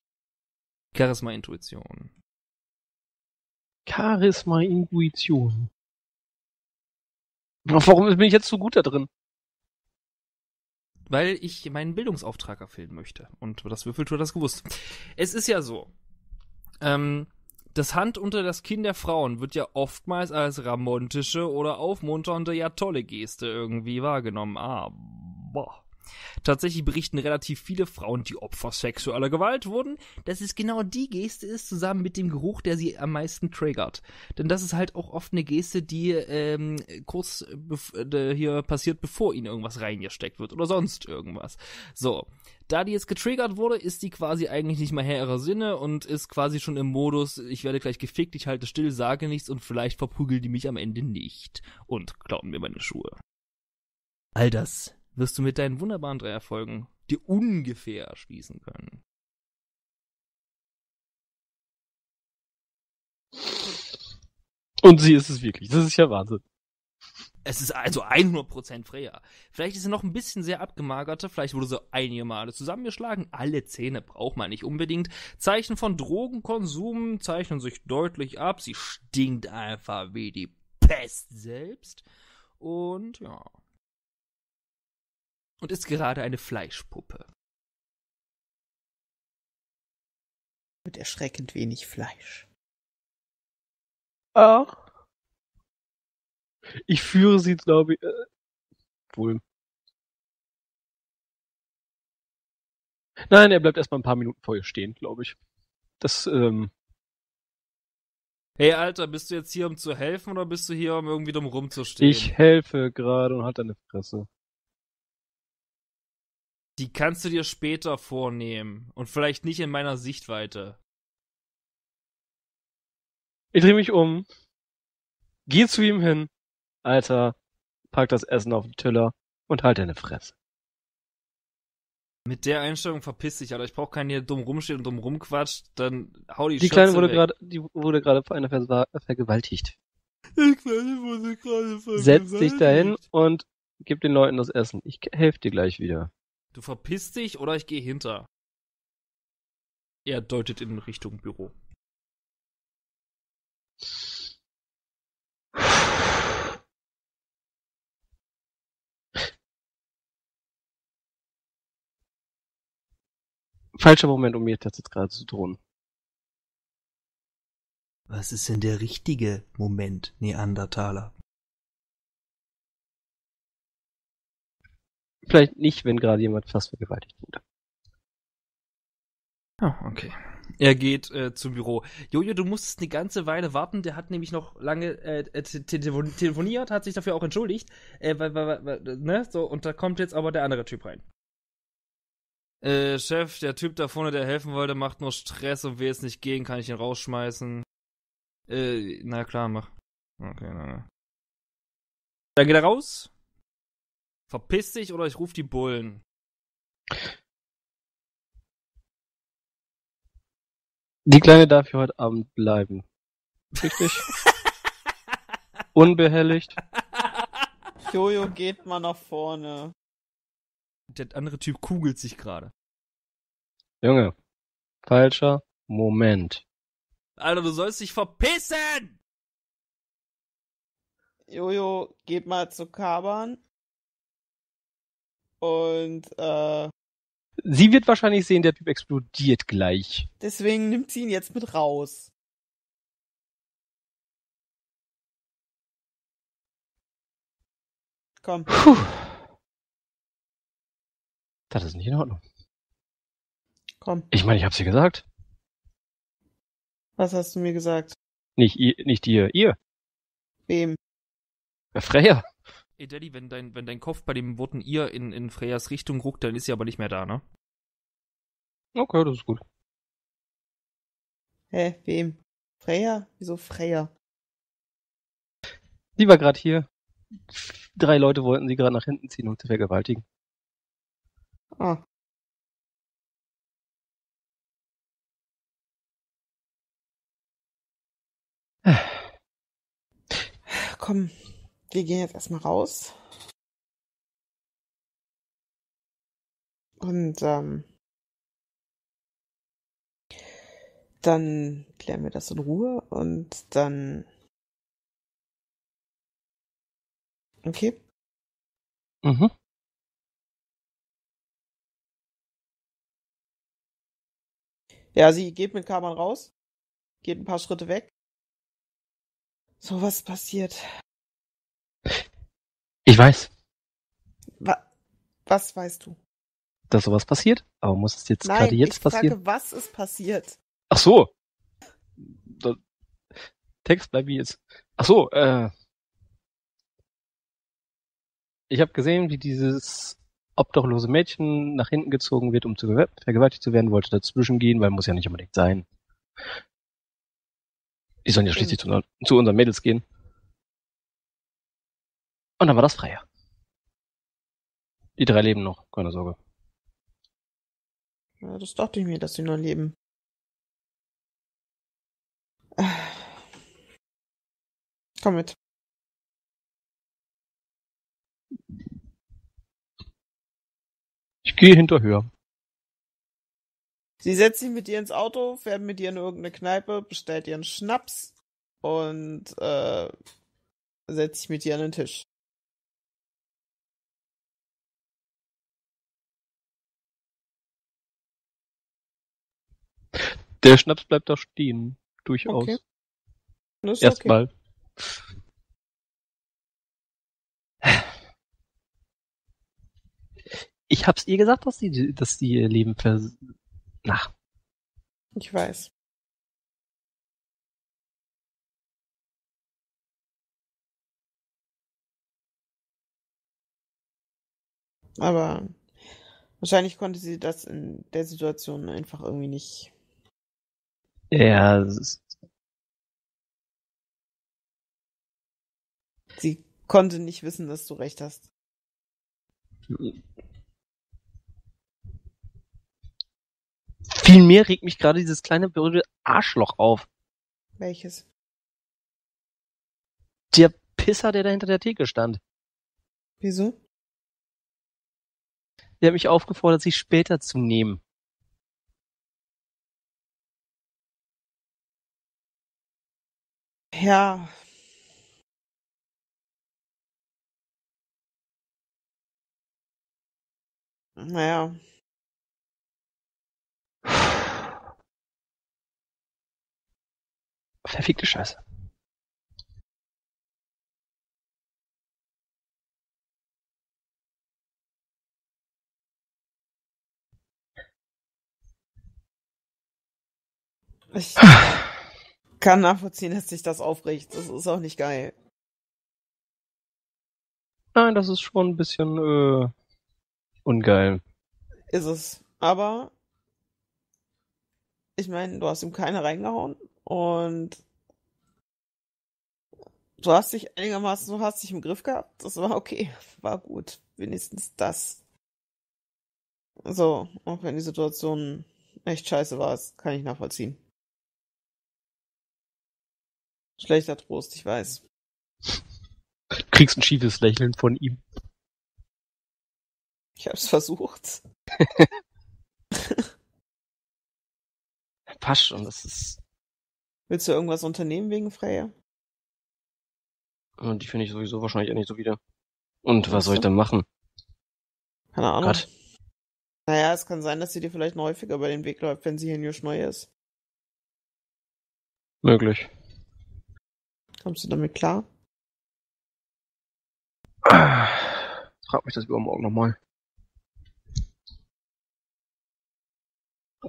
Charisma, Intuition. Charisma, Intuition. Warum bin ich jetzt so gut da drin? Weil ich meinen Bildungsauftrag erfüllen möchte. Und das Würfeltour hat das gewusst. Es ist ja so, ähm, das Hand unter das Kinn der Frauen wird ja oftmals als ramontische oder aufmunternde, ja tolle Geste irgendwie wahrgenommen. Aber tatsächlich berichten relativ viele Frauen, die Opfer sexueller Gewalt wurden, dass es genau die Geste ist, zusammen mit dem Geruch, der sie am meisten triggert. Denn das ist halt auch oft eine Geste, die ähm, kurz bef- äh, hier passiert, bevor ihnen irgendwas reingesteckt wird oder sonst irgendwas. So, da die jetzt getriggert wurde, ist die quasi eigentlich nicht mehr Herr ihrer Sinne und ist quasi schon im Modus, ich werde gleich gefickt, ich halte still, sage nichts und vielleicht verprügeln die mich am Ende nicht und klauen mir meine Schuhe. All das wirst du mit deinen wunderbaren drei Erfolgen dir ungefähr erschließen können. Und sie ist es wirklich. Das ist ja Wahnsinn. Es ist also hundert Prozent Freya. Vielleicht ist sie noch ein bisschen sehr abgemagerter, vielleicht wurde sie einige Male zusammengeschlagen. Alle Zähne braucht man nicht unbedingt. Zeichen von Drogenkonsum zeichnen sich deutlich ab. Sie stinkt einfach wie die Pest selbst. Und ja. Und ist gerade eine Fleischpuppe. Mit erschreckend wenig Fleisch. Ach. Ich führe sie, glaube ich, äh, wohl. Nein, er bleibt erstmal ein paar Minuten vor ihr stehen, glaube ich. Das, ähm... Hey, Alter, bist du jetzt hier, um zu helfen, oder bist du hier, um irgendwie drum rumzustehen? Ich helfe gerade und halt deine Fresse. Die kannst du dir später vornehmen. Und vielleicht nicht in meiner Sichtweite. Ich drehe mich um. Geh zu ihm hin. Alter, pack das Essen auf den Teller und halt deine Fresse. Mit der Einstellung verpiss dich, Alter. Ich brauch keinen, der dumm rumsteht und dumm rumquatscht. Dann hau die, die Schürze Kleine wurde grad, Die wurde gerade vor einer Ver- vergewaltigt. Die Kleine wurde gerade vergewaltigt. Setz dich dahin und gib den Leuten das Essen. Ich helfe dir gleich wieder. Du verpiss dich oder ich gehe hinter. Er deutet in Richtung Büro. Falscher Moment, um mir das jetzt gerade zu drohen. Was ist denn der richtige Moment, Neandertaler? Vielleicht nicht, wenn gerade jemand fast vergewaltigt wurde. Ah, oh, okay. Er geht äh, zum Büro. Jojo, du musstest eine ganze Weile warten. Der hat nämlich noch lange äh, te- te- telefoniert, hat sich dafür auch entschuldigt. Äh, weil, weil, weil, ne? So, und da kommt jetzt aber der andere Typ rein. Äh, Chef, der Typ da vorne, der helfen wollte, macht nur Stress und will jetzt nicht gehen, kann ich ihn rausschmeißen. Äh, na klar, mach. Okay, na, na. Dann geht er raus. Verpiss dich oder ich ruf die Bullen. Die Kleine darf hier heute Abend bleiben. Richtig? Unbehelligt. Jojo geht mal nach vorne. Der andere Typ kugelt sich gerade. Junge, falscher Moment. Alter, du sollst dich verpissen! Jojo, geht mal zu Kaban. Und, äh... sie wird wahrscheinlich sehen, der Typ explodiert gleich. Deswegen nimmt sie ihn jetzt mit raus. Komm. Puh. Das ist nicht in Ordnung. Komm. Ich meine, ich hab's dir gesagt. Was hast du mir gesagt? Nicht ihr, nicht ihr, ihr. Wem? Freya. Ey, Daddy, wenn dein, wenn dein Kopf bei dem Worten ihr in, in Freyas Richtung guckt, dann ist sie aber nicht mehr da, ne? Okay, das ist gut. Hä, wem? Freya? Wieso Freya? Die war gerade hier. Drei Leute wollten sie gerade nach hinten ziehen, um zu vergewaltigen. Ah. Komm, wir gehen jetzt erstmal raus. Und ähm, dann klären wir das in Ruhe und dann. Okay. Mhm. Ja, sie geht mit Kaban raus, geht ein paar Schritte weg. So was passiert. Ich weiß. Wa- was weißt du? Dass sowas passiert? Aber muss es jetzt Nein, gerade jetzt ich passieren? Ich frage, was ist passiert? Ach so. Da- Text bleibt wie jetzt. Ach so, äh. Ich habe gesehen, wie dieses obdachlose Mädchen nach hinten gezogen wird, um zu gewer- vergewaltigt zu werden, wollte dazwischen gehen, weil muss ja nicht unbedingt sein. Die sollen ja schließlich zu, zu unseren Mädels gehen. Und dann war das Freya. Die drei leben noch, keine Sorge. Ja, das dachte ich mir, dass sie noch leben. Komm mit. Ich gehe hinterher. Sie setzt sich mit ihr ins Auto, fährt mit ihr in irgendeine Kneipe, bestellt ihren Schnaps und äh, setzt sich mit ihr an den Tisch. Der Schnaps bleibt da stehen, durchaus. Okay. Das ist erstmal. Okay. Ich hab's ihr gesagt, dass sie, dass sie ihr Leben vers... Na. Ich weiß. Aber wahrscheinlich konnte sie das in der Situation einfach irgendwie nicht... Ja, es ist... Sie konnte nicht wissen, dass du recht hast. Vielmehr regt mich gerade dieses kleine blöde Arschloch auf. Welches? Der Pisser, der da hinter der Theke stand. Wieso? Der hat mich aufgefordert, sich später zu nehmen. Ja. Naja. Verfickte Scheiße. Ich kann nachvollziehen, dass sich das aufregt. Das ist auch nicht geil. Nein, das ist schon ein bisschen äh, ungeil. Ist es. Aber ich meine, du hast ihm keine reingehauen und du hast dich einigermaßen, du hast dich im Griff gehabt. Das war okay. War gut. Wenigstens das. So, auch wenn die Situation echt scheiße war, das kann ich nachvollziehen. Schlechter Trost, ich weiß. Du kriegst ein schiefes Lächeln von ihm. Ich hab's versucht. Passt schon, das ist... Willst du irgendwas unternehmen wegen Freya? Und die finde ich sowieso wahrscheinlich auch nicht so wieder. Und was, was soll ich denn machen? Keine Ahnung. Gott. Naja, es kann sein, dass sie dir vielleicht noch häufiger über den Weg läuft, wenn sie hier nur neu ist. Möglich. Kommst du damit klar? Ah, frag mich das übermorgen nochmal.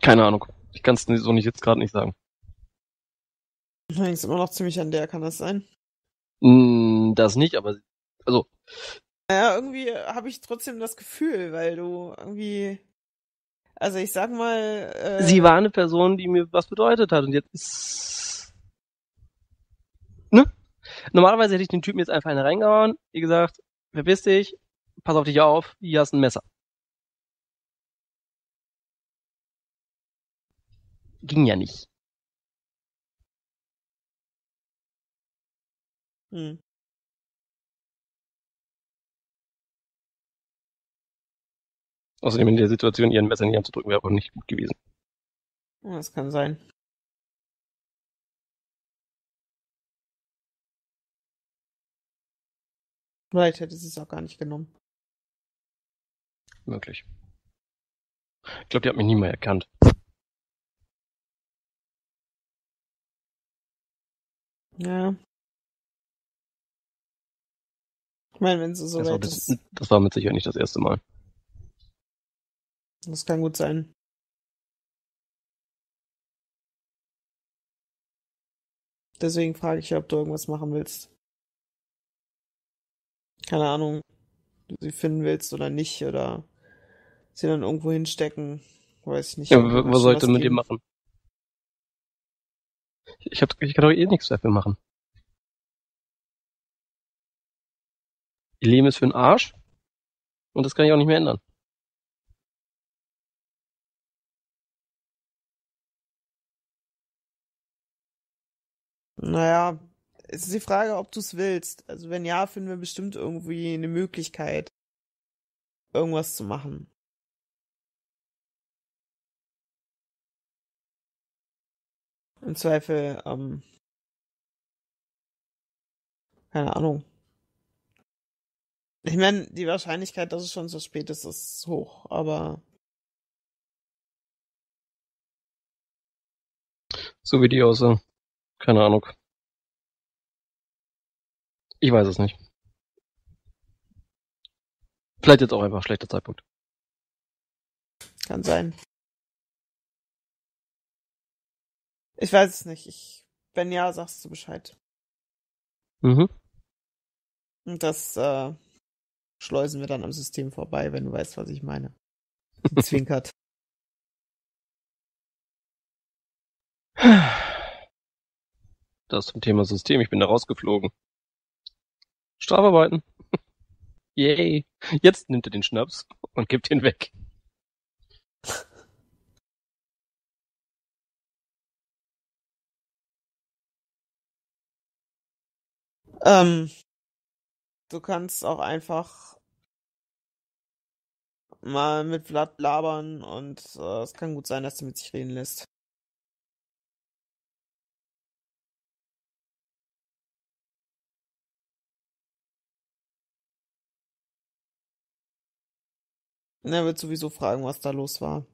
Keine Ahnung. Ich kann es so nicht jetzt gerade nicht sagen. Du hängst immer noch ziemlich an der, kann das sein? Mm, das nicht, aber... Also... Naja, irgendwie habe ich trotzdem das Gefühl, weil du irgendwie... Also ich sag mal... Äh, Sie war eine Person, die mir was bedeutet hat und jetzt ist... Ne? Normalerweise hätte ich den Typen jetzt einfach eine reingehauen, wie gesagt, verpiss dich, pass auf dich auf, hier hast ein Messer. Ging ja nicht. Hm. Außerdem in der Situation, ihren Messer in die Hand zu drücken, wäre auch nicht gut gewesen. Das kann sein. Vielleicht hätte sie es auch gar nicht genommen. Möglich. Ich glaube, die hat mich nie mehr erkannt. Ja. Ich meine, wenn sie so das weit ist... Das, das war mit Sicherheit nicht das erste Mal. Das kann gut sein. Deswegen frage ich ja, ob du irgendwas machen willst. Keine Ahnung, du sie finden willst oder nicht, oder sie dann irgendwo hinstecken, weiß ich nicht. Ja, w- was sollte mit ihr machen? Ich, hab, ich kann doch eh nichts dafür machen. Ihr Leben ist für den Arsch und das kann ich auch nicht mehr ändern. Naja. Es ist die Frage, ob du es willst. Also wenn ja, finden wir bestimmt irgendwie eine Möglichkeit, irgendwas zu machen. Im Zweifel, ähm, keine Ahnung. Ich meine, die Wahrscheinlichkeit, dass es schon so spät ist, ist hoch, aber... So wie die aussah. Keine Ahnung. Ich weiß es nicht. Vielleicht jetzt auch einfach ein schlechter Zeitpunkt. Kann sein. Ich weiß es nicht. Ich, wenn ja, sagst du Bescheid. Mhm. Und das äh, schleusen wir dann am System vorbei, wenn du weißt, was ich meine. Zwinkert. Das zum Thema System. Ich bin da rausgeflogen. Strafarbeiten. Yay. Jetzt nimmt er den Schnaps und gibt ihn weg. Ähm, du kannst auch einfach mal mit Vlad labern und äh, es kann gut sein, dass du mit sich reden lässt. Und er wird sowieso fragen, was da los war.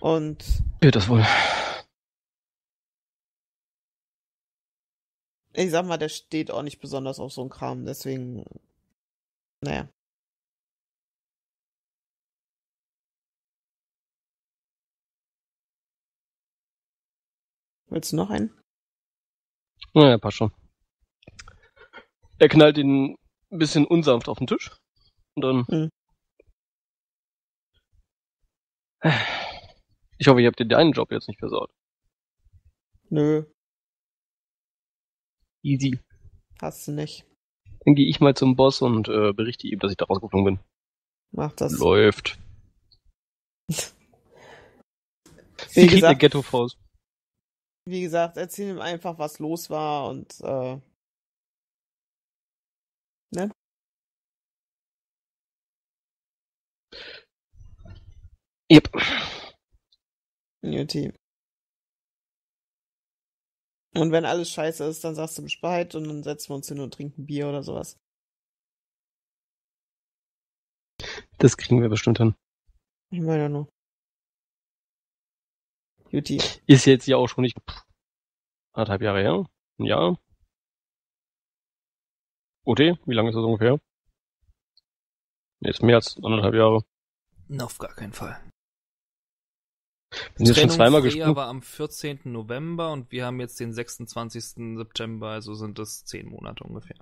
Und... Wird das wohl... Ich sag mal, der steht auch nicht besonders auf so einen Kram, deswegen... Naja. Willst du noch einen? Naja, passt schon. Er knallt ihn ein bisschen unsanft auf den Tisch. Und dann... Hm. Ich hoffe, ihr habt dir deinen Job jetzt nicht versaut. Nö. Easy. Hast du nicht. Dann gehe ich mal zum Boss und äh, berichte ihm, dass ich da rausgeflogen bin. Mach das. Läuft. Wie gesagt, eine Ghetto-Faust. Wie gesagt, erzähl ihm einfach, was los war und äh, ne? Yep. New Team. Und wenn alles scheiße ist, dann sagst du Bescheid und dann setzen wir uns hin und trinken Bier oder sowas. Das kriegen wir bestimmt hin. Ich meine ja nur. Juti. Ist jetzt ja auch schon nicht anderthalb Jahre her. Ein Jahr. O T, wie lange ist das ungefähr? Jetzt mehr als anderthalb Jahre. Na, auf gar keinen Fall. Die Trennung Freya war am vierzehnten November und wir haben jetzt den sechsundzwanzigsten September, also sind das zehn Monate ungefähr.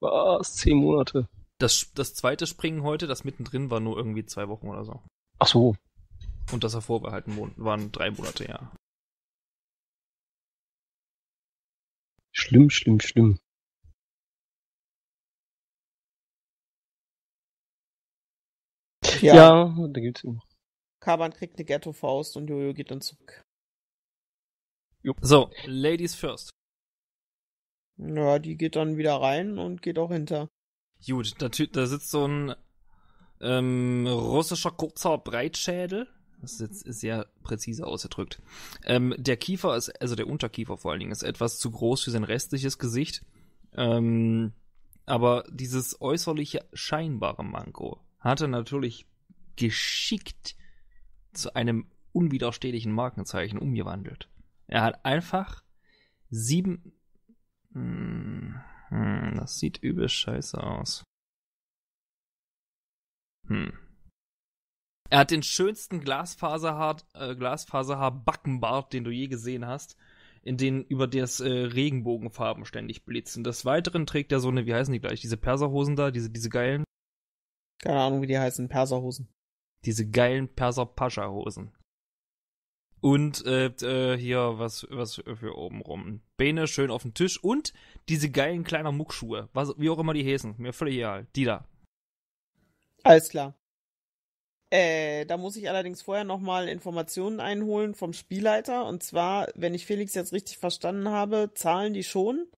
Was? zehn Monate? Das, das zweite Springen heute, das mittendrin war nur irgendwie zwei Wochen oder so. Ach so. Und das davor war halt ein Monat, waren drei Monate, ja. Schlimm, schlimm, schlimm. Ja, ja da gibt's immer. Kaban kriegt eine Ghetto-Faust und Jojo geht dann zurück. So, Ladies first. Ja, die geht dann wieder rein und geht auch hinter. Gut, da, da sitzt so ein ähm, russischer kurzer Breitschädel. Das ist jetzt sehr präzise ausgedrückt. Ähm, der Kiefer ist, also der Unterkiefer vor allen Dingen, ist etwas zu groß für sein restliches Gesicht. Ähm, aber dieses äußerliche scheinbare Manko hatte natürlich geschickt zu einem unwiderstehlichen Markenzeichen umgewandelt. Er hat einfach sieben... Hm, hm, das sieht übel scheiße aus. Hm. Er hat den schönsten Glasfaserhaar, äh, Glasfaserhaar-Backenbart, den du je gesehen hast, in den über das äh, Regenbogenfarben ständig blitzen. Des Weiteren trägt er so eine, wie heißen die gleich, diese Perserhosen da, diese, diese geilen? Keine Ahnung, wie die heißen, Perserhosen. Diese geilen Perser-Pascha-Hosen. Und äh, äh, hier, was, was für oben rum. Beine schön auf dem Tisch und diese geilen kleinen Muckschuhe. Was, wie auch immer die heißen. Mir völlig egal. Die da. Alles klar. Äh, da muss ich allerdings vorher nochmal Informationen einholen vom Spielleiter. Und zwar, wenn ich Felix jetzt richtig verstanden habe, zahlen die schon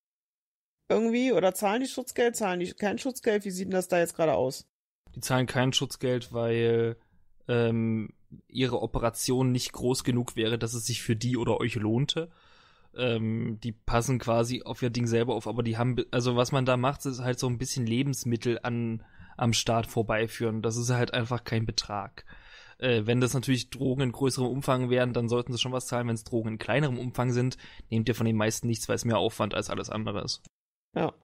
irgendwie? Oder zahlen die Schutzgeld? Zahlen die kein Schutzgeld? Wie sieht denn das da jetzt gerade aus? Die zahlen kein Schutzgeld, weil ähm, ihre Operation nicht groß genug wäre, dass es sich für die oder euch lohnte. Ähm, die passen quasi auf ihr Ding selber auf, aber die haben, also was man da macht, ist halt so ein bisschen Lebensmittel an am Staat vorbeiführen. Das ist halt einfach kein Betrag. Äh, wenn das natürlich Drogen in größerem Umfang wären, dann sollten sie schon was zahlen. Wenn es Drogen in kleinerem Umfang sind, nehmt ihr von den meisten nichts, weil es mehr Aufwand als alles andere ist. Ja.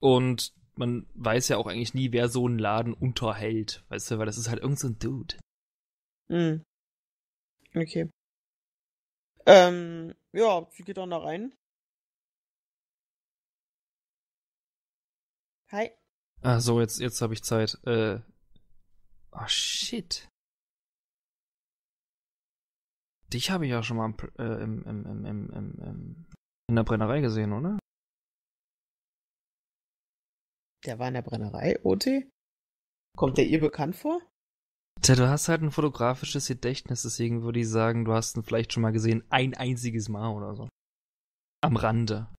Und man weiß ja auch eigentlich nie, wer so einen Laden unterhält, weißt du, weil das ist halt irgend so ein Dude. Mhm. Okay. Ähm, ja, sie geht dann da rein. Hi. Ach so, jetzt, jetzt habe ich Zeit. Äh. Oh, shit. Dich habe ich ja schon mal im, äh, im, im, im, im, im, in der Brennerei gesehen, oder? Der war in der Brennerei, O T? Kommt der ihr bekannt vor? Tja, du hast halt ein fotografisches Gedächtnis, deswegen würde ich sagen, du hast ihn vielleicht schon mal gesehen, ein einziges Mal oder so. Am Rande.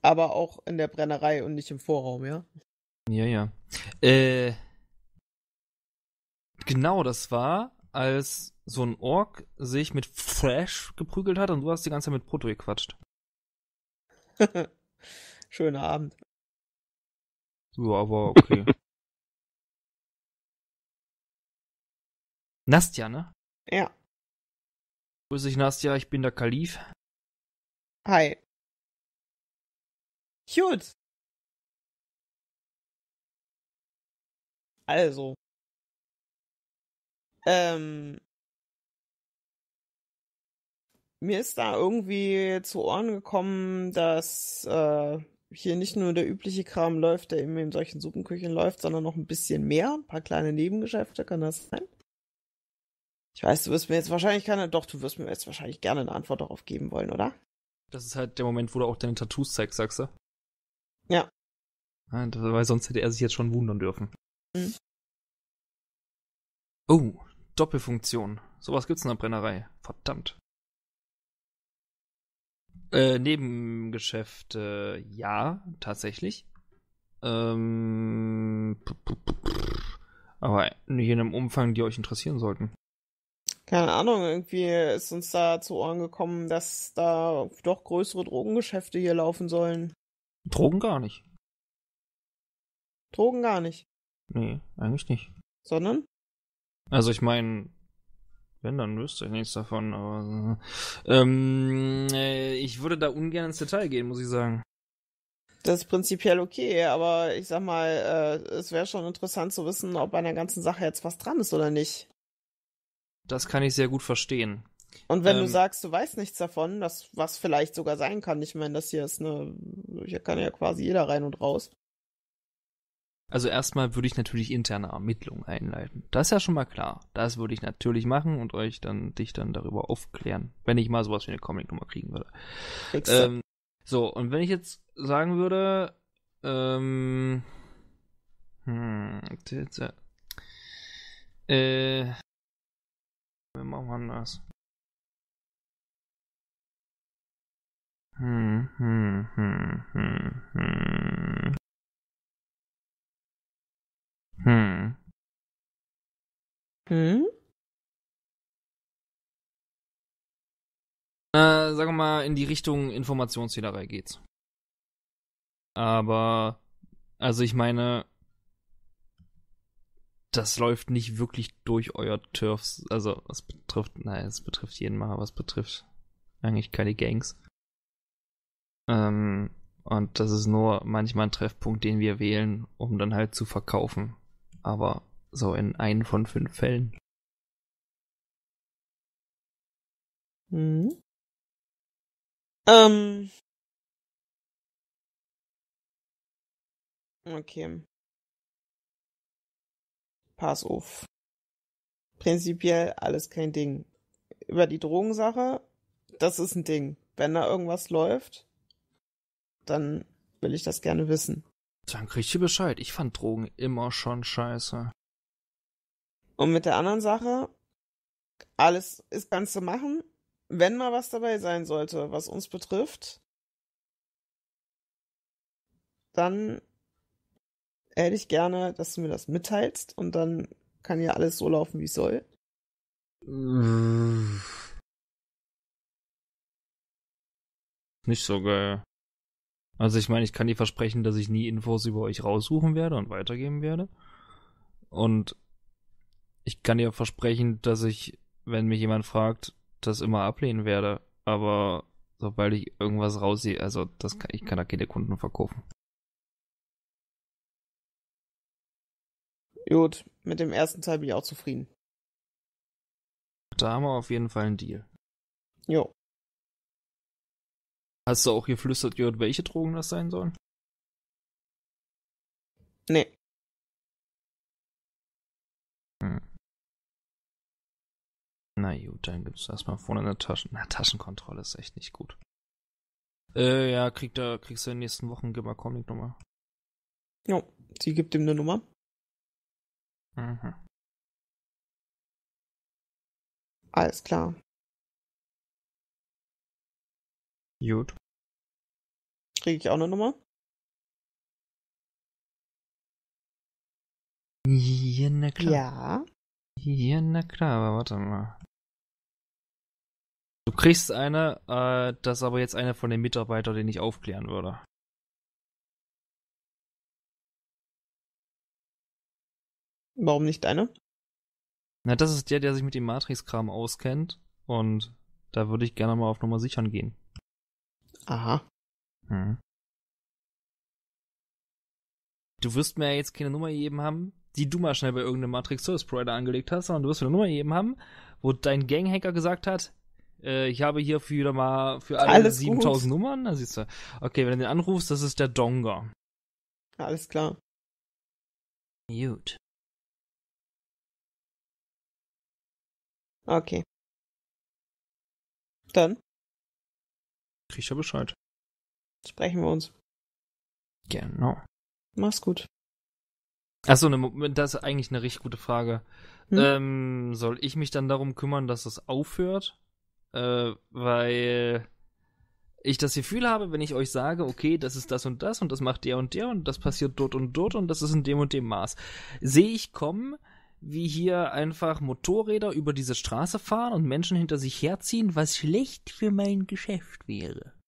Aber auch in der Brennerei und nicht im Vorraum, ja? Ja, ja. Äh, genau, das war, als so ein Ork sich mit Fresh geprügelt hat und du hast die ganze Zeit mit Proto gequatscht. Schöner Abend. Ja, aber okay. Nastja, ne? Ja. Grüß dich, Nastja, ich bin der Kalif. Hi. Gut. Also. Ähm. Mir ist da irgendwie zu Ohren gekommen, dass äh, hier nicht nur der übliche Kram läuft, der eben in solchen Suppenküchen läuft, sondern noch ein bisschen mehr. Ein paar kleine Nebengeschäfte, kann das sein? Ich weiß, du wirst mir jetzt wahrscheinlich keine, doch, du wirst mir jetzt wahrscheinlich gerne eine Antwort darauf geben wollen, oder? Das ist halt der Moment, wo du auch deine Tattoos zeigst, sagst du? Ja. Ja, weil sonst hätte er sich jetzt schon wundern dürfen. Mhm. Oh, Doppelfunktion. Sowas gibt's in der Brennerei. Verdammt. Äh, Nebengeschäfte, ja, tatsächlich. Ähm, aber nicht in einem Umfang, die euch interessieren sollten. Keine Ahnung, irgendwie ist uns da zu Ohren gekommen, dass da doch größere Drogengeschäfte hier laufen sollen. Drogen gar nicht. Drogen gar nicht? Nee, eigentlich nicht. Sondern? Also ich meine, wenn, dann wüsste ich nichts davon, aber ähm, ich würde da ungern ins Detail gehen, muss ich sagen. Das ist prinzipiell okay, aber ich sag mal, äh, es wäre schon interessant zu wissen, ob an der ganzen Sache jetzt was dran ist oder nicht. Das kann ich sehr gut verstehen. Und wenn ähm, du sagst, du weißt nichts davon, das, was vielleicht sogar sein kann, ich meine, das hier ist eine, hier kann ja quasi jeder rein und raus. Also erstmal würde ich natürlich interne Ermittlungen einleiten. Das ist ja schon mal klar. Das würde ich natürlich machen und euch dann, dich dann darüber aufklären, wenn ich mal sowas wie eine Comic-Nummer kriegen würde. Ähm, so, und wenn ich jetzt sagen würde, ähm, hm, äh, wir machen anders. Hm, hm, hm, hm, hm. Hm. Hm? Äh, sagen wir mal, in die Richtung Informationsfehlerei geht's. Aber, also ich meine, das läuft nicht wirklich durch euer Turfs. Also, es betrifft, naja, es betrifft jeden Mal, aber es betrifft eigentlich keine Gangs. Ähm, und das ist nur manchmal ein Treffpunkt, den wir wählen, um dann halt zu verkaufen. Aber so in einen von fünf Fällen. Mhm. Ähm. Okay. Pass auf. Prinzipiell alles kein Ding. Über die Drogensache, das ist ein Ding. Wenn da irgendwas läuft, dann will ich das gerne wissen. Dann kriegt ihr Bescheid. Ich fand Drogen immer schon scheiße. Und mit der anderen Sache, alles ist ganz zu machen. Wenn mal was dabei sein sollte, was uns betrifft, dann hätte ich gerne, dass du mir das mitteilst und dann kann ja alles so laufen, wie es soll. Nicht so geil. Also ich meine, ich kann dir versprechen, dass ich nie Infos über euch raussuchen werde und weitergeben werde. Und ich kann dir versprechen, dass ich, wenn mich jemand fragt, das immer ablehnen werde. Aber sobald ich irgendwas raussehe, also das kann, ich kann da keine Kunden verkaufen. Gut, mit dem ersten Teil bin ich auch zufrieden. Da haben wir auf jeden Fall einen Deal. Jo. Hast du auch geflüstert gehört, welche Drogen das sein sollen? Nee. Hm. Na gut, dann gibt's erstmal vorne eine Taschen... Na, Taschenkontrolle ist echt nicht gut. Äh, ja, krieg da, kriegst du in den nächsten Wochen, gib mal Comic Nummer. Jo, sie gibt ihm eine Nummer. Mhm. Alles klar. Gut. Kriege ich auch eine Nummer? Ja, na klar. Ja. Ja, na klar, aber warte mal. Du kriegst eine, äh, das ist aber jetzt eine von den Mitarbeitern, den ich aufklären würde. Warum nicht deine? Na, das ist der, der sich mit dem Matrix-Kram auskennt. Und da würde ich gerne mal auf Nummer sichern gehen. Aha. Hm. Du wirst mir ja jetzt keine Nummer gegeben haben, die du mal schnell bei irgendeinem Matrix-Service-Provider angelegt hast, sondern du wirst mir eine Nummer gegeben haben, wo dein Gang-Hacker gesagt hat, äh, ich habe hier für wieder mal für alle Alles siebentausend gut. Nummern. Da siehst du. Okay, wenn du den anrufst, das ist der Donga. Alles klar. Gut. Okay. Dann? Krieg ich ja Bescheid. Sprechen wir uns. Genau. Mach's gut. Achso, ne, das ist eigentlich eine richtig gute Frage. Hm? Ähm, soll ich mich dann darum kümmern, dass das aufhört? Äh, weil ich das Gefühl habe, wenn ich euch sage, okay, das ist das und das und das macht der und der und das passiert dort und dort und das ist in dem und dem Maß. Sehe ich kommen, wie hier einfach Motorräder über diese Straße fahren und Menschen hinter sich herziehen, was schlecht für mein Geschäft wäre.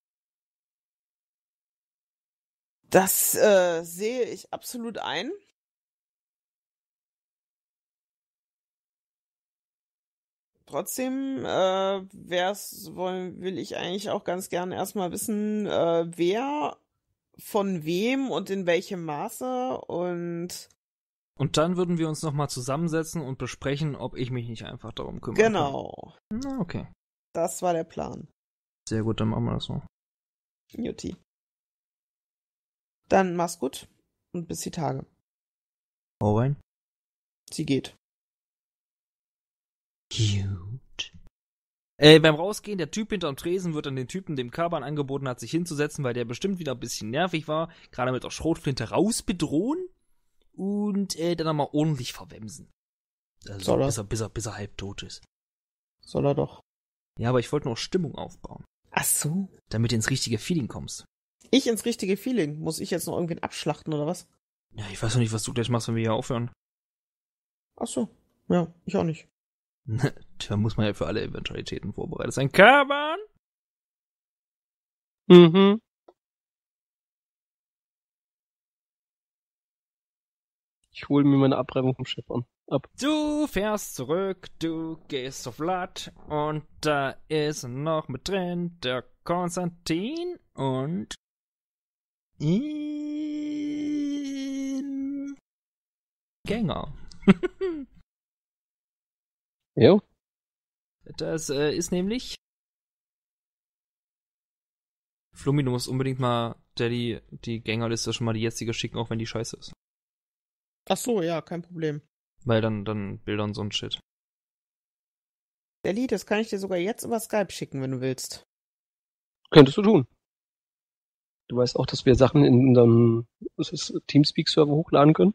Das äh, sehe ich absolut ein. Trotzdem äh, wär's, wollen, will ich eigentlich auch ganz gerne erstmal wissen, äh, wer von wem und in welchem Maße und Und dann würden wir uns nochmal zusammensetzen und besprechen, ob ich mich nicht einfach darum kümmern kann. Genau. Na, okay. Das war der Plan. Sehr gut, dann machen wir das so. Juti. Dann mach's gut und bis die Tage. Hau rein. Sie geht. Gut. Äh, beim Rausgehen, der Typ hinterm Tresen wird an den Typen, dem Kaban angeboten hat, sich hinzusetzen, weil der bestimmt wieder ein bisschen nervig war, gerade mit der Schrotflinte rausbedrohen. Und äh, dann nochmal ordentlich verwemsen. Also Soll er? Bis er, bis er, bis er halb tot ist. Soll er doch. Ja, aber ich wollte noch Stimmung aufbauen. Ach so. Damit du ins richtige Feeling kommst. Ich ins richtige Feeling? Muss ich jetzt noch irgendwen abschlachten oder was? Ja, ich weiß noch nicht, was du gleich machst, wenn wir hier aufhören. Ach so. Ja, ich auch nicht. Da muss man ja für alle Eventualitäten vorbereitet sein. Kaban! Mhm. Ich hole mir meine Abreibung vom Schiff an. Ab. Du fährst zurück, du gehst auf Land und da ist noch mit drin der Konstantin und in Gänger. Jo. Das äh, ist nämlich Flummi, du musst unbedingt mal Daddy die Gängerliste schon mal die jetzige schicken, auch wenn die scheiße ist. Ach so, ja, kein Problem. Weil dann, dann Bilder und so ein Shit. Ellie, das kann ich dir sogar jetzt über Skype schicken, wenn du willst. Könntest du tun. Du weißt auch, dass wir Sachen in unserem Teamspeak-Server hochladen können?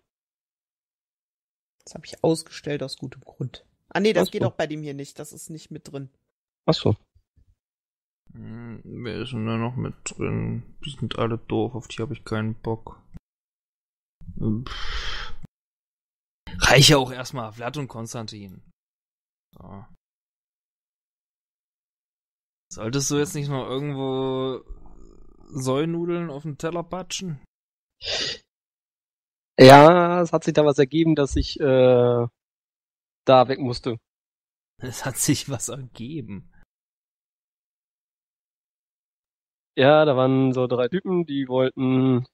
Das habe ich ausgestellt aus gutem Grund. Ah nee, das Ach geht so. Auch bei dem hier nicht. Das ist nicht mit drin. Ach so. Hm, wer ist denn da noch mit drin? Die sind alle doof, auf die habe ich keinen Bock. Pff. Reiche auch erstmal Vlad und Konstantin. So. Solltest du jetzt nicht noch irgendwo Säunudeln auf den Teller patschen? Ja, es hat sich da was ergeben, dass ich äh, da weg musste. Es hat sich was ergeben. Ja, da waren so drei Typen, die wollten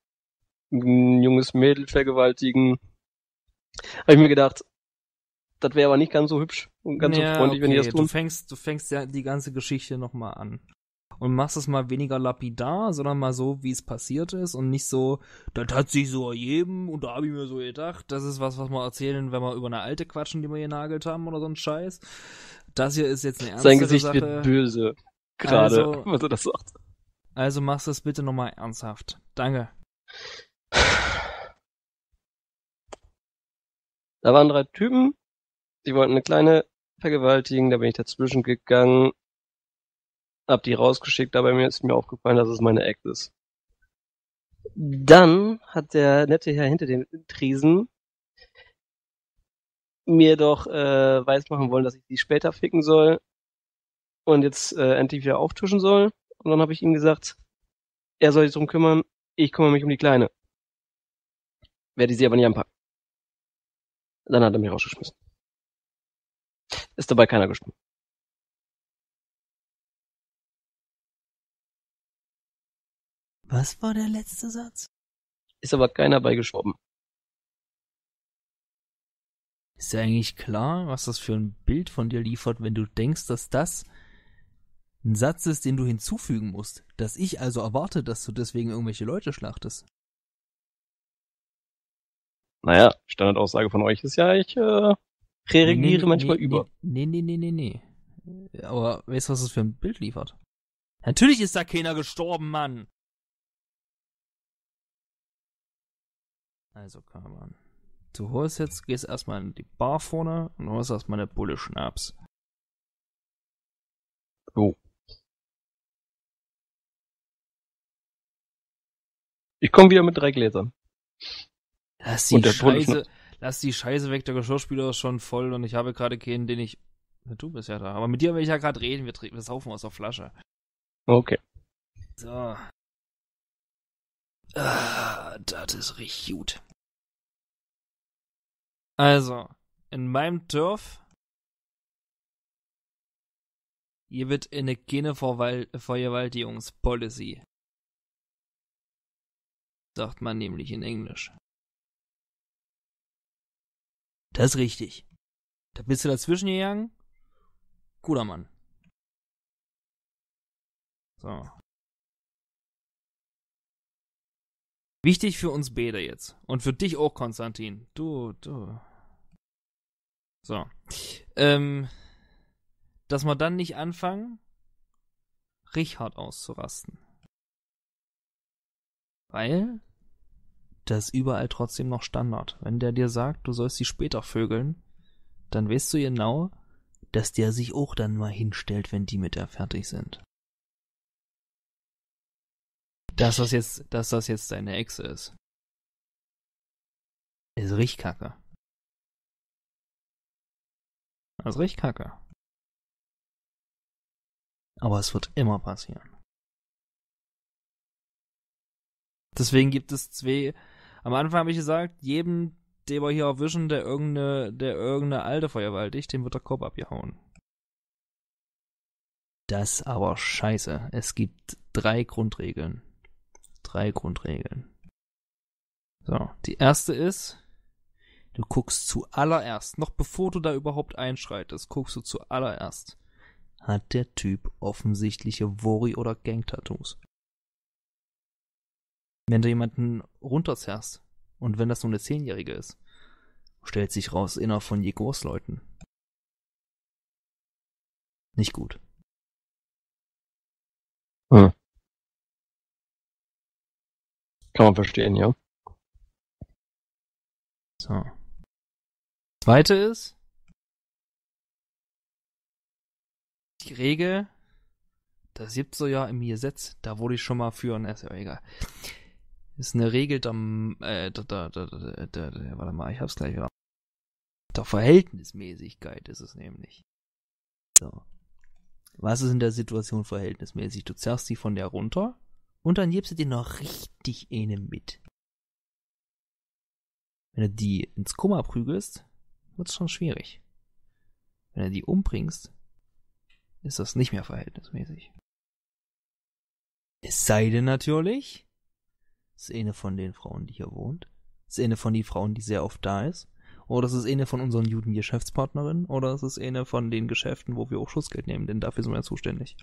ein junges Mädel vergewaltigen. Habe ich mir gedacht, das wäre aber nicht ganz so hübsch und ganz ja, so freundlich, okay, wenn die das tun. Du fängst, du fängst ja die ganze Geschichte nochmal an. Und machst es mal weniger lapidar, sondern mal so, wie es passiert ist und nicht so, das hat sich so ergeben und da habe ich mir so gedacht, das ist was, was wir erzählen, wenn wir über eine alte quatschen, die wir genagelt haben oder so ein Scheiß. Das hier ist jetzt eine ernstere Sache. Sein Gesicht Sache. Wird böse, gerade, also, was er das sagt. Also machst es bitte nochmal ernsthaft. Danke. Da waren drei Typen, die wollten eine Kleine vergewaltigen, da bin ich dazwischen gegangen, hab die rausgeschickt, aber mir ist mir aufgefallen, dass es meine Act ist. Dann hat der nette Herr hinter dem Tresen mir doch äh, weismachen wollen, dass ich die später ficken soll und jetzt äh, endlich wieder auftischen soll. Und dann habe ich ihm gesagt, er soll sich drum kümmern, ich kümmere mich um die Kleine. Werde ich sie aber nicht anpacken. Dann hat er mich rausgeschmissen. Ist dabei keiner gestorben. Was war der letzte Satz? Ist aber keiner beigestorben. Ist ja eigentlich klar, was das für ein Bild von dir liefert, wenn du denkst, dass das ein Satz ist, den du hinzufügen musst. Dass ich also erwarte, dass du deswegen irgendwelche Leute schlachtest. Naja, Standardaussage von euch ist ja, ich äh, reagiere nee, manchmal nee, über. Nee, nee, nee, nee, nee. Aber weißt du, was das für ein Bild liefert? Natürlich ist da keiner gestorben, Mann! Also, Kaban, du holst jetzt, gehst erstmal in die Bar vorne und holst erstmal eine Bulle Schnaps. Jo. Oh. Ich komme wieder mit drei Gläsern. Lass die Scheiße, lass die Scheiße weg, der Geschirrspüler ist schon voll und ich habe gerade keinen, den ich... Na, du bist ja da, aber mit dir will ich ja gerade reden, wir, wir saufen aus der Flasche. Okay. So. Ah, das ist richtig gut. Also, in meinem Dorf hier wird eine Genevergewaltigungspolicy. Sagt man nämlich in Englisch. Das ist richtig. Da bist du dazwischen gegangen. Guter Mann. So. Wichtig für uns beide jetzt. Und für dich auch, Konstantin. Du, du. So. Ähm, dass wir dann nicht anfangen, Richard auszurasten. Weil das ist überall trotzdem noch Standard. Wenn der dir sagt, du sollst die später vögeln, dann weißt du genau, dass der sich auch dann mal hinstellt, wenn die mit der fertig sind. Dass das jetzt, dass das jetzt deine Echse ist. Ist richtig kacke. Das ist richtig kacke. Aber es wird immer passieren. Deswegen gibt es zwei, am Anfang habe ich gesagt, jedem, den wir hier erwischen, der irgendeine, der irgendeine Alte vergewaltigt, dem wird der Kopf abgehauen. Das aber scheiße. Es gibt drei Grundregeln. Drei Grundregeln. So, die erste ist, du guckst zuallererst, noch bevor du da überhaupt einschreitest, guckst du zuallererst, hat der Typ offensichtliche Wori- oder Gang-Tattoos. Wenn du jemanden runterzerrst, und wenn das nur eine Zehnjährige ist, stellt sich raus, inner von Jegors Leuten. Nicht gut. Hm. Kann man verstehen, ja. So. Zweite ist die Regel, das gibt's so ja im Gesetz, da wurde ich schon mal für, und ist ja egal. Ist eine Regel der, äh, der, der, der, der, der, der, warte mal, ich hab's gleich wieder. Der Verhältnismäßigkeit ist es nämlich. So. Was ist in der Situation verhältnismäßig? Du zerrst die von der runter und dann gibst du dir noch richtig eine mit. Wenn du die ins Kummer prügelst, wird's schon schwierig. Wenn du die umbringst, ist das nicht mehr verhältnismäßig. Es sei denn natürlich, ist eine von den Frauen, die hier wohnt, ist eine von den Frauen, die sehr oft da ist, oder es ist eine von unseren Juden-Geschäftspartnerinnen, oder es ist eine von den Geschäften, wo wir auch Schutzgeld nehmen, denn dafür sind wir ja zuständig.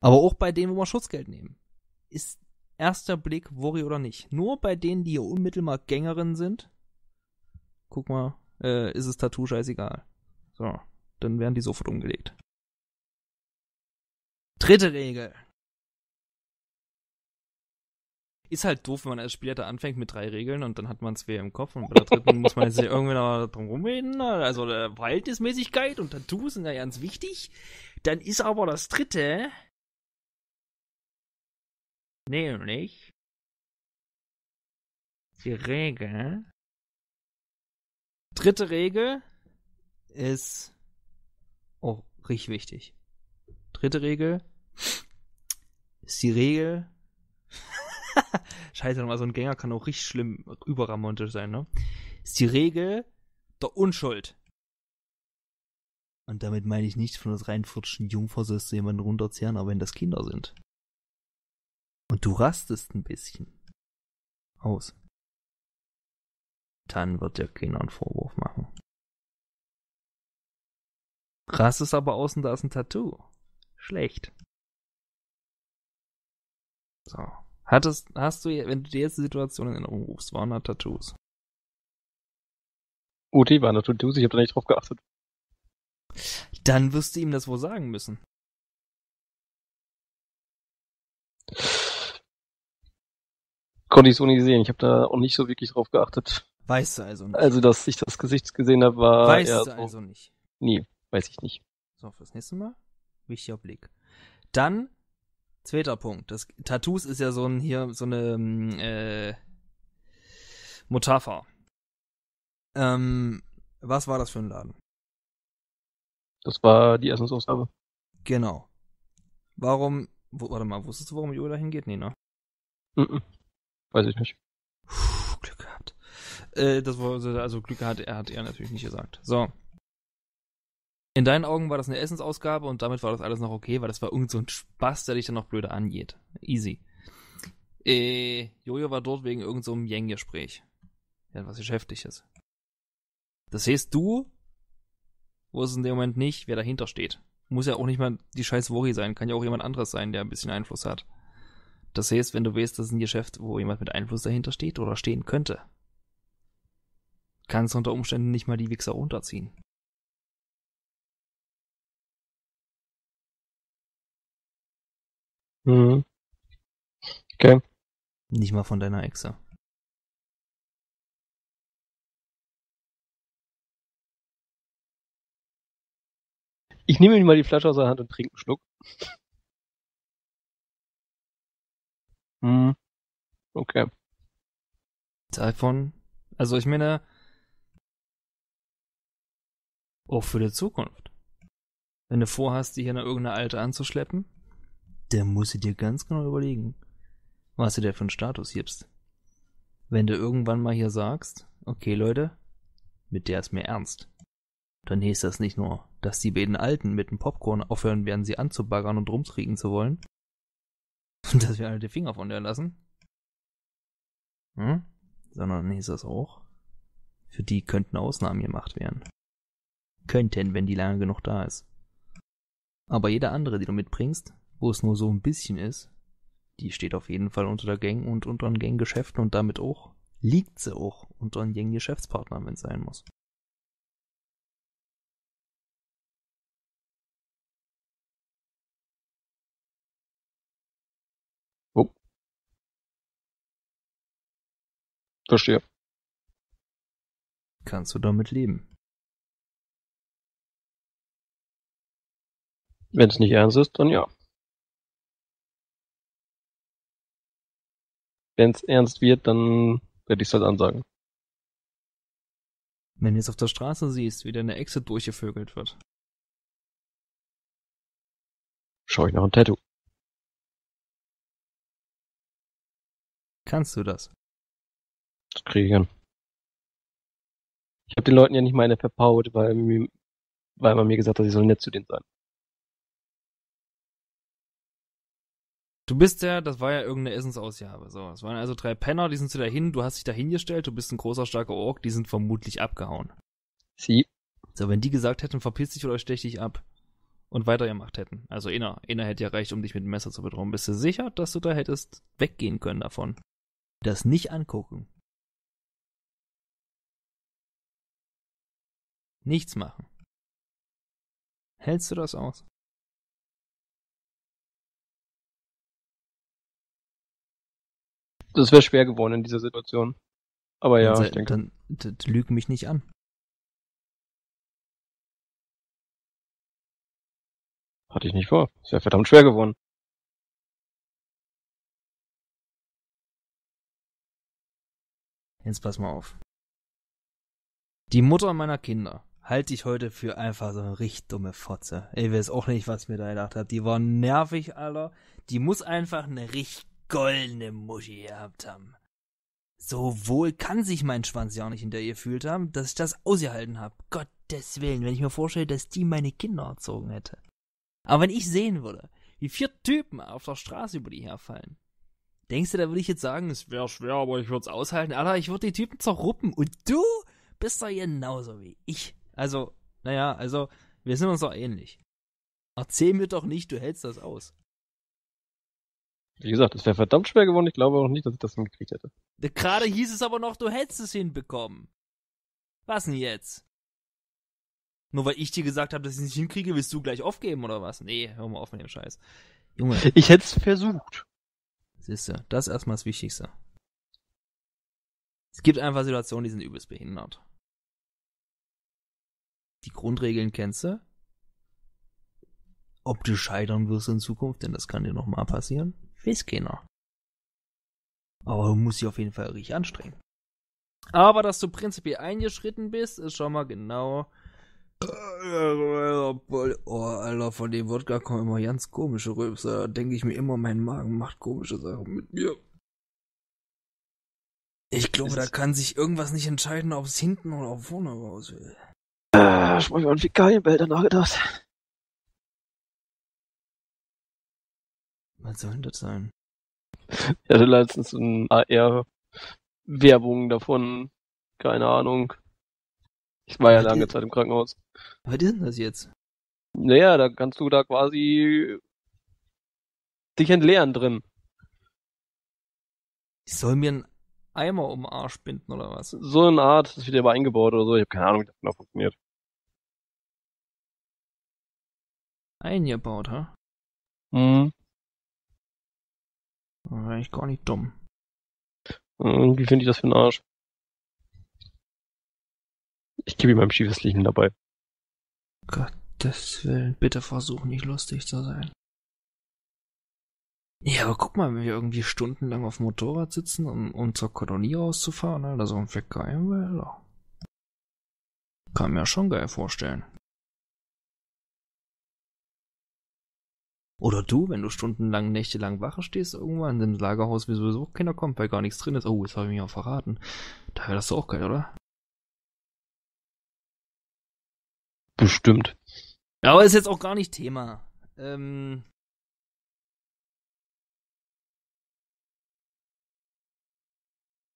Aber auch bei denen, wo wir Schutzgeld nehmen, ist erster Blick Worry oder nicht. Nur bei denen, die hier unmittelbar Gängerinnen sind, guck mal, äh, ist es Tattoo scheißegal. So, dann werden die sofort umgelegt. Dritte Regel. Ist halt doof, wenn man als Spieler da anfängt mit drei Regeln und dann hat man zwei im Kopf und bei der dritten muss man jetzt irgendwie noch drum rumreden. Also Verhältnismäßigkeit und Tattoos sind ja ganz wichtig. Dann ist aber das dritte nämlich die Regel. Dritte Regel ist auch richtig wichtig. Dritte Regel ist die Regel Scheiße, nochmal so ein Gänger kann auch richtig schlimm überramontisch sein, ne? Ist die Regel der Unschuld. Und damit meine ich nicht von das reinfutschen Jungfrau sollst du jemanden runterzehren, aber wenn das Kinder sind. Und du rastest ein bisschen aus. Dann wird dir keiner einen Vorwurf machen. Rastest aber aus und da ist ein Tattoo. Schlecht. So. Hattest, hast du, wenn du dir jetzt die Situation in Erinnerung rufst, waren da Tattoos? Oh, die waren da Tattoos, ich hab da nicht drauf geachtet. Dann wirst du ihm das wohl sagen müssen. Konnte ich so nicht sehen, ich hab da auch nicht so wirklich drauf geachtet. Weißt du also nicht? Also, dass ich das Gesicht gesehen habe, war... Weißt du so, also nicht? Nee, weiß ich nicht. So, fürs nächste Mal. Wichtiger Blick. Dann... Zweiter Punkt. Das Tattoos ist ja so ein hier so eine äh, Metapher. Ähm, was war das für ein Laden? Das war die Essensausgabe. Genau. Warum? Wo, warte mal, wusstest du, warum Joel da hingeht? Nee, ne? Mhm. Weiß ich nicht. Puh, Glück gehabt. Äh, das war also Glück gehabt. Er hat er natürlich nicht gesagt. So. In deinen Augen war das eine Essensausgabe und damit war das alles noch okay, weil das war irgend so ein Spaß, der dich dann noch blöde angeht. Easy. Äh, Jojo war dort wegen irgend so einem Yang-Gespräch. Ja, was Geschäftliches. Das heißt, du wusstest in dem Moment nicht, wer dahinter steht. Muss ja auch nicht mal die scheiß Worry sein, kann ja auch jemand anderes sein, der ein bisschen Einfluss hat. Das heißt, wenn du weißt, das ist ein Geschäft, wo jemand mit Einfluss dahinter steht oder stehen könnte, kannst du unter Umständen nicht mal die Wichser runterziehen. Mhm. Okay. Nicht mal von deiner Exe. Ich nehme ihm mal die Flasche aus der Hand und trinke einen Schluck. Mhm. Okay. Davon, also ich meine, auch für die Zukunft. Wenn du vorhast, die hier in irgendeine alte anzuschleppen, der musst du dir ganz genau überlegen, was du dir für einen Status gibst. Wenn du irgendwann mal hier sagst, okay Leute, mit der ist mir ernst, dann heißt das nicht nur, dass die beiden Alten mit dem Popcorn aufhören werden, sie anzubaggern und rumkriegen zu wollen, und dass wir alle die Finger von der lassen, hm? Sondern heißt das auch, für die könnten Ausnahmen gemacht werden. Könnten, wenn die lange genug da ist. Aber jeder andere, den du mitbringst, wo es nur so ein bisschen ist, die steht auf jeden Fall unter der Gang und unter den Gang-Geschäften und damit auch, liegt sie auch unter den Gang-Geschäftspartnern, wenn es sein muss. Oh. Verstehe. Kannst du damit leben? Wenn es nicht ernst ist, dann ja. wenn es ernst wird, dann werde ich es halt ansagen. Wenn du jetzt auf der Straße siehst, wie deine Exit durchgevögelt wird. Schau ich nach einem Tattoo. Kannst du das? Das kriege ich hin. Ich habe den Leuten ja nicht meine verpaut, weil, mir, weil man mir gesagt hat, ich soll nett zu denen sein. Du bist ja, das war ja irgendeine Essensausgabe. So, es waren also drei Penner, die sind zu dahin, du hast dich dahin gestellt, du bist ein großer, starker Ork, die sind vermutlich abgehauen. Sie. So, wenn die gesagt hätten, verpiss dich oder stech dich ab und weitergemacht hätten. Also einer, einer hätte ja reicht, um dich mit dem Messer zu bedrohen. Bist du sicher, dass du da hättest weggehen können davon? Das nicht angucken. Nichts machen. Hältst du das aus? Das wäre schwer geworden in dieser Situation. Aber ja, dann, ich denke... Dann, dann, dann lüg mich nicht an. Hatte ich nicht vor. Das wäre verdammt schwer geworden. Jetzt pass mal auf. Die Mutter meiner Kinder halte ich heute für einfach so eine richtig dumme Fotze. Ich weiß auch nicht, was ich mir da gedacht habe. Die war nervig, Alter. Die muss einfach eine richtig goldene Muschi gehabt haben. So wohl kann sich mein Schwanz ja auch nicht hinterher gefühlt haben, dass ich das ausgehalten habe. Gottes Willen, wenn ich mir vorstelle, dass die meine Kinder erzogen hätte. Aber wenn ich sehen würde, wie vier Typen auf der Straße über die herfallen, denkst du, da würde ich jetzt sagen, es wäre schwer, aber ich würde es aushalten. Alter, ich würde die Typen zerruppen. Und du bist doch genauso wie ich. Also, naja, also, wir sind uns doch ähnlich. Erzähl mir doch nicht, du hältst das aus. Wie gesagt, es wäre verdammt schwer geworden. Ich glaube auch nicht, dass ich das hingekriegt hätte. Gerade hieß es aber noch, du hättest es hinbekommen. Was denn jetzt? Nur weil ich dir gesagt habe, dass ich es nicht hinkriege, willst du gleich aufgeben oder was? Nee, hör mal auf mit dem Scheiß. Junge. Ich hätte es versucht. Siehst du, das ist erstmal das Wichtigste. Es gibt einfach Situationen, die sind übelst behindert. Die Grundregeln kennst du. Ob du scheitern wirst in Zukunft, denn das kann dir nochmal passieren, weiß keiner. Aber du musst dich auf jeden Fall richtig anstrengen. Aber dass du prinzipiell eingeschritten bist, ist schon mal genau... Oh, Alter, von dem Wodka kommen immer ganz komische Rülpser. Da denke ich mir immer, mein Magen macht komische Sachen mit mir. Ich glaube, da kann sich irgendwas nicht entscheiden, ob es hinten oder vorne raus will. Äh, ich muss mir an Fäkalienbell danach gedacht. Was soll denn das sein? Ich hatte letztens eine A R-Werbung davon. Keine Ahnung. Ich war ja was lange ist... Zeit im Krankenhaus. Was ist denn das jetzt? Naja, da kannst du da quasi dich entleeren drin. Ich soll mir einen Eimer um den Arsch binden oder was? So eine Art, das wird ja aber eingebaut oder so. Ich habe keine Ahnung, wie das genau funktioniert. Eingebaut, ha? Hm. Eigentlich gar nicht dumm. Irgendwie finde ich das für einen Arsch. Ich gebe ihm ein schiefes Liegen dabei. Gottes Willen, bitte versuch nicht lustig zu sein. Ja, aber guck mal, wenn wir irgendwie stundenlang auf dem Motorrad sitzen, um, um zur Kolonie rauszufahren, Alter, so ein Vergeiler. Kann mir schon geil vorstellen. Oder du, wenn du stundenlang, nächtelang Wache stehst irgendwo in dem Lagerhaus, wie sowieso keiner kommt, weil gar nichts drin ist. Oh, jetzt habe ich mich auch verraten. Da wäre das doch auch geil, oder? Bestimmt. Aber ist jetzt auch gar nicht Thema. Ähm...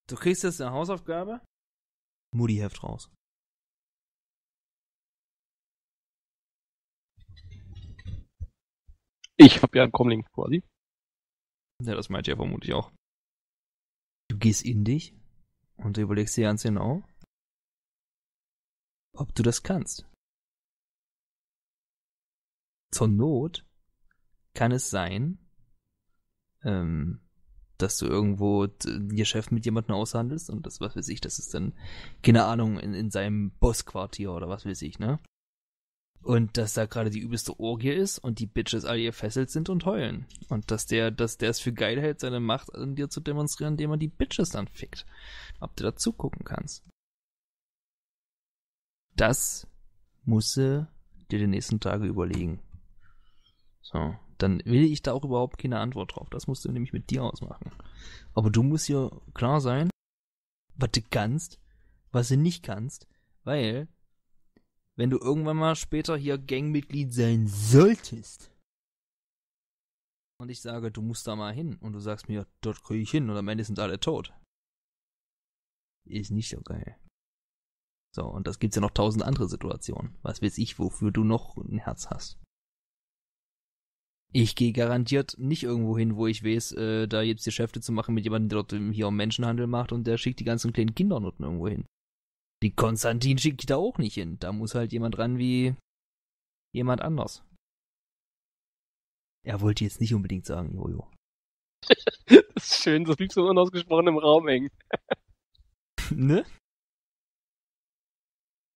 Du kriegst jetzt eine Hausaufgabe? Moody-Heft raus. Ich hab ja einen Comlink quasi. Ja, das meint ja vermutlich auch. Du gehst in dich und du überlegst dir ganz genau, ob du das kannst. Zur Not kann es sein, ähm, dass du irgendwo ein Geschäft mit jemandem aushandelst und das, was weiß ich, das ist dann, keine Ahnung, in, in seinem Bossquartier oder was weiß ich, ne? Und dass da gerade die übelste Orgie ist und die Bitches alle ihr fesselt sind und heulen. Und dass der dass der es für geil hält, seine Macht an dir zu demonstrieren, indem man die Bitches dann fickt. Ob du da zugucken kannst. Das musst du dir die nächsten Tage überlegen. So, dann will ich da auch überhaupt keine Antwort drauf. Das musst du nämlich mit dir ausmachen. Aber du musst hier klar sein, was du kannst, was du nicht kannst, weil... Wenn du irgendwann mal später hier Gangmitglied sein solltest und ich sage, du musst da mal hin und du sagst mir, dort kriege ich hin und am Ende sind alle tot. Ist nicht so geil. So, und das gibt's ja noch tausend andere Situationen. Was weiß ich, wofür du noch ein Herz hast. Ich gehe garantiert nicht irgendwo hin, wo ich weiß, äh, da gibt's Geschäfte zu machen mit jemandem, der dort hier Menschenhandel macht und der schickt die ganzen kleinen Kinder dort irgendwo hin. Die Konstantin schicke ich da auch nicht hin. Da muss halt jemand ran wie jemand anders. Er wollte jetzt nicht unbedingt sagen, Jojo. Das ist schön, das blieb so unausgesprochen im Raum hängen. Ne?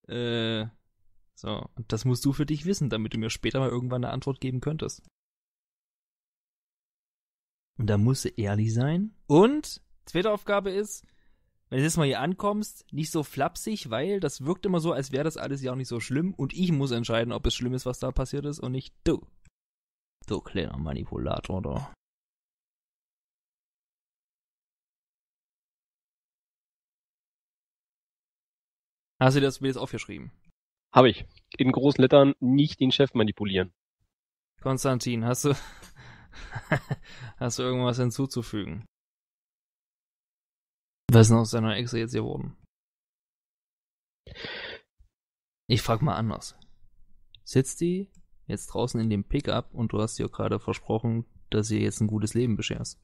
Äh, so, und das musst du für dich wissen, damit du mir später mal irgendwann eine Antwort geben könntest. Und da musst du ehrlich sein. Und, zweite Aufgabe ist, wenn du jetzt mal hier ankommst, nicht so flapsig, weil das wirkt immer so, als wäre das alles ja auch nicht so schlimm und ich muss entscheiden, ob es schlimm ist, was da passiert ist und nicht du. Du kleiner Manipulator, da. Hast du das mir jetzt aufgeschrieben? Habe ich. In großen Lettern nicht den Chef manipulieren. Konstantin, hast du, hast du irgendwas hinzuzufügen? Was ist denn aus deiner Exe jetzt geworden? Ich frag mal anders. Sitzt die jetzt draußen in dem Pickup und du hast ihr gerade versprochen, dass ihr jetzt ein gutes Leben bescherst?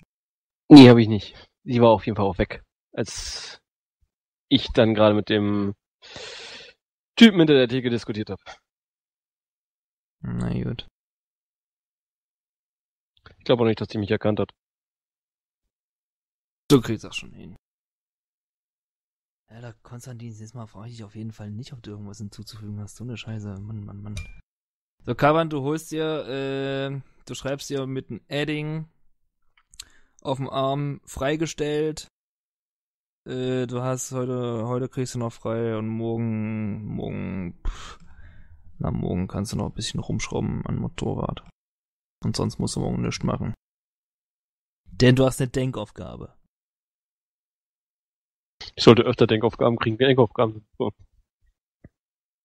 Nee, hab ich nicht. Sie war auf jeden Fall auch weg. Als ich dann gerade mit dem Typen hinter der Theke diskutiert habe. Na gut. Ich glaube auch nicht, dass sie mich erkannt hat. Du kriegst das schon hin. Alter, Konstantin, jetzt mal frage ich dich auf jeden Fall nicht, ob du irgendwas hinzuzufügen hast. So eine Scheiße. Mann, Mann, Mann. So, Kaban, du holst dir, äh, du schreibst dir mit einem Adding auf dem Arm freigestellt. Äh, du hast heute, heute kriegst du noch frei und morgen, morgen, pff, na, morgen kannst du noch ein bisschen rumschrauben an Motorrad. Und sonst musst du morgen nichts machen. Denn du hast eine Denkaufgabe. Ich sollte öfter Denkaufgaben kriegen, wie Denkaufgaben. So.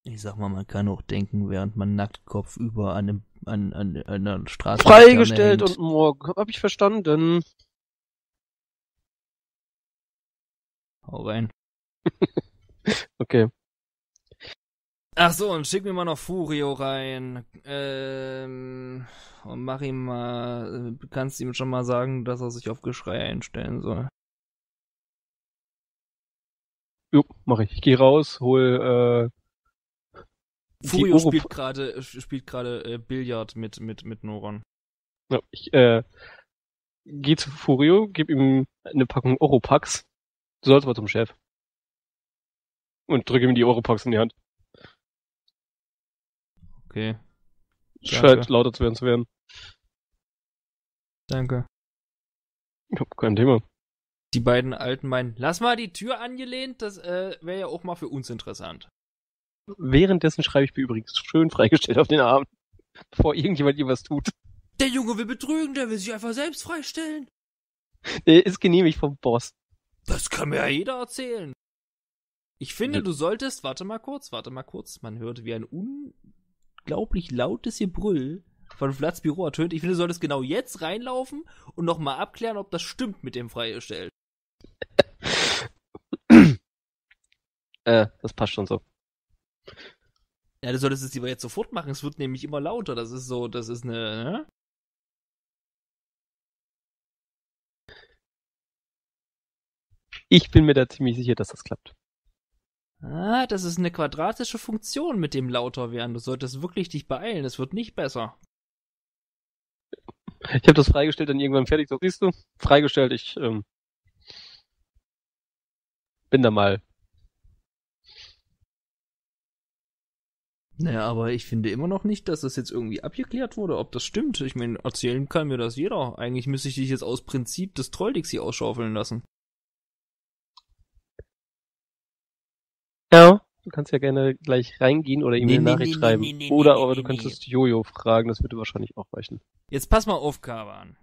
Ich sag mal, man kann auch denken, während man nackt kopfüber an, einem, an, an, an einer Straße... Freigestellt und morgen. Hab ich verstanden. Hau rein. Okay. Ach so, und schick mir mal noch Furio rein. Ähm, und mach ihm mal... Kannst ihm schon mal sagen, dass er sich auf Geschrei einstellen soll. Jo, mach ich. Ich geh raus, hol, äh... Furio spielt gerade, spielt gerade, äh, Billard mit, mit, mit Noran. Ja, ich, äh, geh zu Furio, geb ihm eine Packung Oropax. Du sollst mal zum Chef. Und drück ihm die Oropax in die Hand. Okay. Scheint lauter zu werden zu werden. Danke. Jo, kein Thema. Die beiden Alten meinen, lass mal die Tür angelehnt, das äh, wäre ja auch mal für uns interessant. Währenddessen schreibe ich mir übrigens schön freigestellt auf den Arm, bevor irgendjemand ihr was tut. Der Junge will betrügen, der will sich einfach selbst freistellen. Der ist genehmigt vom Boss. Das kann mir ja jeder erzählen. Ich finde, ja. Du solltest, warte mal kurz, warte mal kurz, man hört wie ein unglaublich lautes Gebrüll von Vlads Büro ertönt. Ich finde, du solltest genau jetzt reinlaufen und nochmal abklären, ob das stimmt mit dem Freigestellt. Äh, das passt schon so. Ja, du solltest es lieber jetzt sofort machen. Es wird nämlich immer lauter. Das ist so, das ist eine... Ne? Ich bin mir da ziemlich sicher, dass das klappt. Ah, das ist eine quadratische Funktion mit dem lauter werden. Du solltest wirklich dich beeilen. Es wird nicht besser. Ich habe das freigestellt, dann irgendwann fertig. So, siehst du? Freigestellt. Ich ähm, bin da mal. Naja, aber ich finde immer noch nicht, dass das jetzt irgendwie abgeklärt wurde, ob das stimmt. Ich meine, erzählen kann mir das jeder. Eigentlich müsste ich dich jetzt aus Prinzip des Trolldixie ausschaufeln lassen. Ja, du kannst ja gerne gleich reingehen oder ihm nee, eine nee, Nachricht nee, schreiben. Nee, nee, nee, oder aber nee, du könntest nee. Jojo fragen, das würde wahrscheinlich auch reichen. Jetzt pass mal auf, Kaban.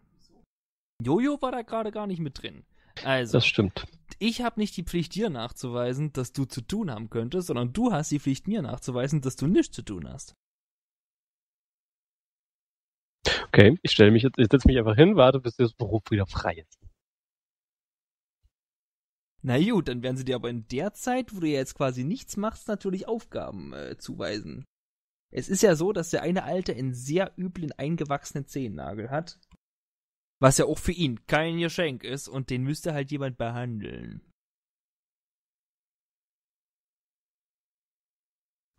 Jojo war da gerade gar nicht mit drin. Also, das stimmt. Ich habe nicht die Pflicht, dir nachzuweisen, dass du zu tun haben könntest, sondern du hast die Pflicht, mir nachzuweisen, dass du nichts zu tun hast. Okay, ich stelle mich jetzt, ich setze mich einfach hin, warte, bis das Beruf wieder frei ist. Na gut, dann werden sie dir aber in der Zeit, wo du ja jetzt quasi nichts machst, natürlich Aufgaben äh, zuweisen. Es ist ja so, dass der eine Alte einen sehr üblen, eingewachsenen Zehennagel hat. Was ja auch für ihn kein Geschenk ist und den müsste halt jemand behandeln.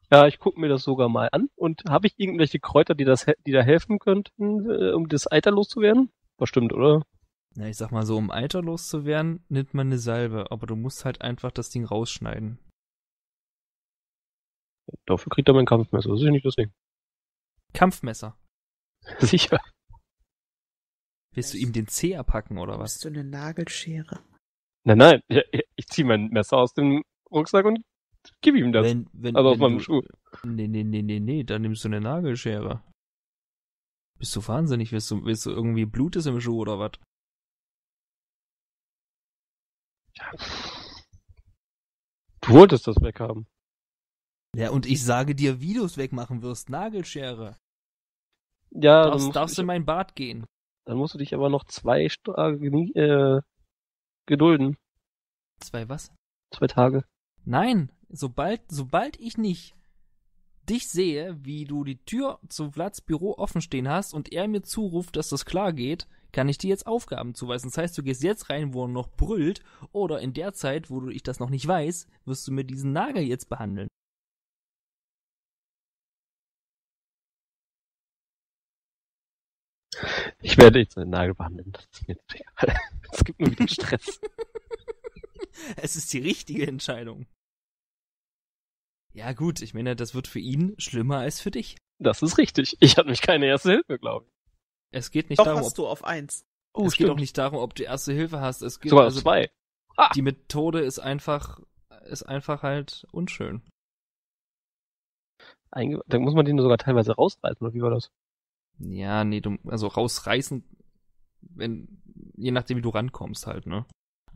Ja, ich gucke mir das sogar mal an. Und habe ich irgendwelche Kräuter, die, das, die da helfen könnten, äh, um das Alter loszuwerden? Bestimmt, oder? Na, ich sag mal so, um Alter loszuwerden, nimmt man eine Salbe. Aber du musst halt einfach das Ding rausschneiden. Dafür kriegt er mein Kampfmesser. Das ist ja nicht das Ding. Kampfmesser? Sicher. Willst du ihm den Zeh abhacken, oder was? Hast du eine Nagelschere? Nein, nein, ich, ich zieh mein Messer aus dem Rucksack und gib ihm das. Wenn, wenn, also wenn auf meinem du, Schuh. Nee, nee, nee, nee, nee, dann nimmst du eine Nagelschere. Bist du wahnsinnig? Willst du, willst du irgendwie Blut ist im Schuh, oder was? Ja. Du wolltest das weghaben. Ja, und ich sage dir, wie du es wegmachen wirst. Nagelschere. Ja, darfst, dann darfst du in mein Bad gehen. Dann musst du dich aber noch zwei Tage äh, gedulden. Zwei was? Zwei Tage. Nein, sobald, sobald ich nicht dich sehe, wie du die Tür zu Vlads Büro offen stehen hast und er mir zuruft, dass das klar geht, kann ich dir jetzt Aufgaben zuweisen. Das heißt, du gehst jetzt rein, wo er noch brüllt, oder in der Zeit, wo du ich das noch nicht weiß, wirst du mir diesen Nagel jetzt behandeln. Ich werde jetzt den Nagel behandeln, das ist mir egal. Es gibt nur wieder Stress. Es ist die richtige Entscheidung. Ja gut, ich meine, das wird für ihn schlimmer als für dich. Das ist richtig. Ich hatte mich keine Erste Hilfe, glaube ich. Es geht nicht Doch darum, hast ob du auf eins. Oh, es stimmt. Geht auch nicht darum, ob du Erste Hilfe hast. Es geht sogar also, auf zwei. Ah. Die Methode ist einfach, ist einfach halt unschön. Einge- Dann muss man den sogar teilweise rausreißen, oder wie war das? Ja, nee, du, also rausreißen, wenn, je nachdem wie du rankommst halt, ne?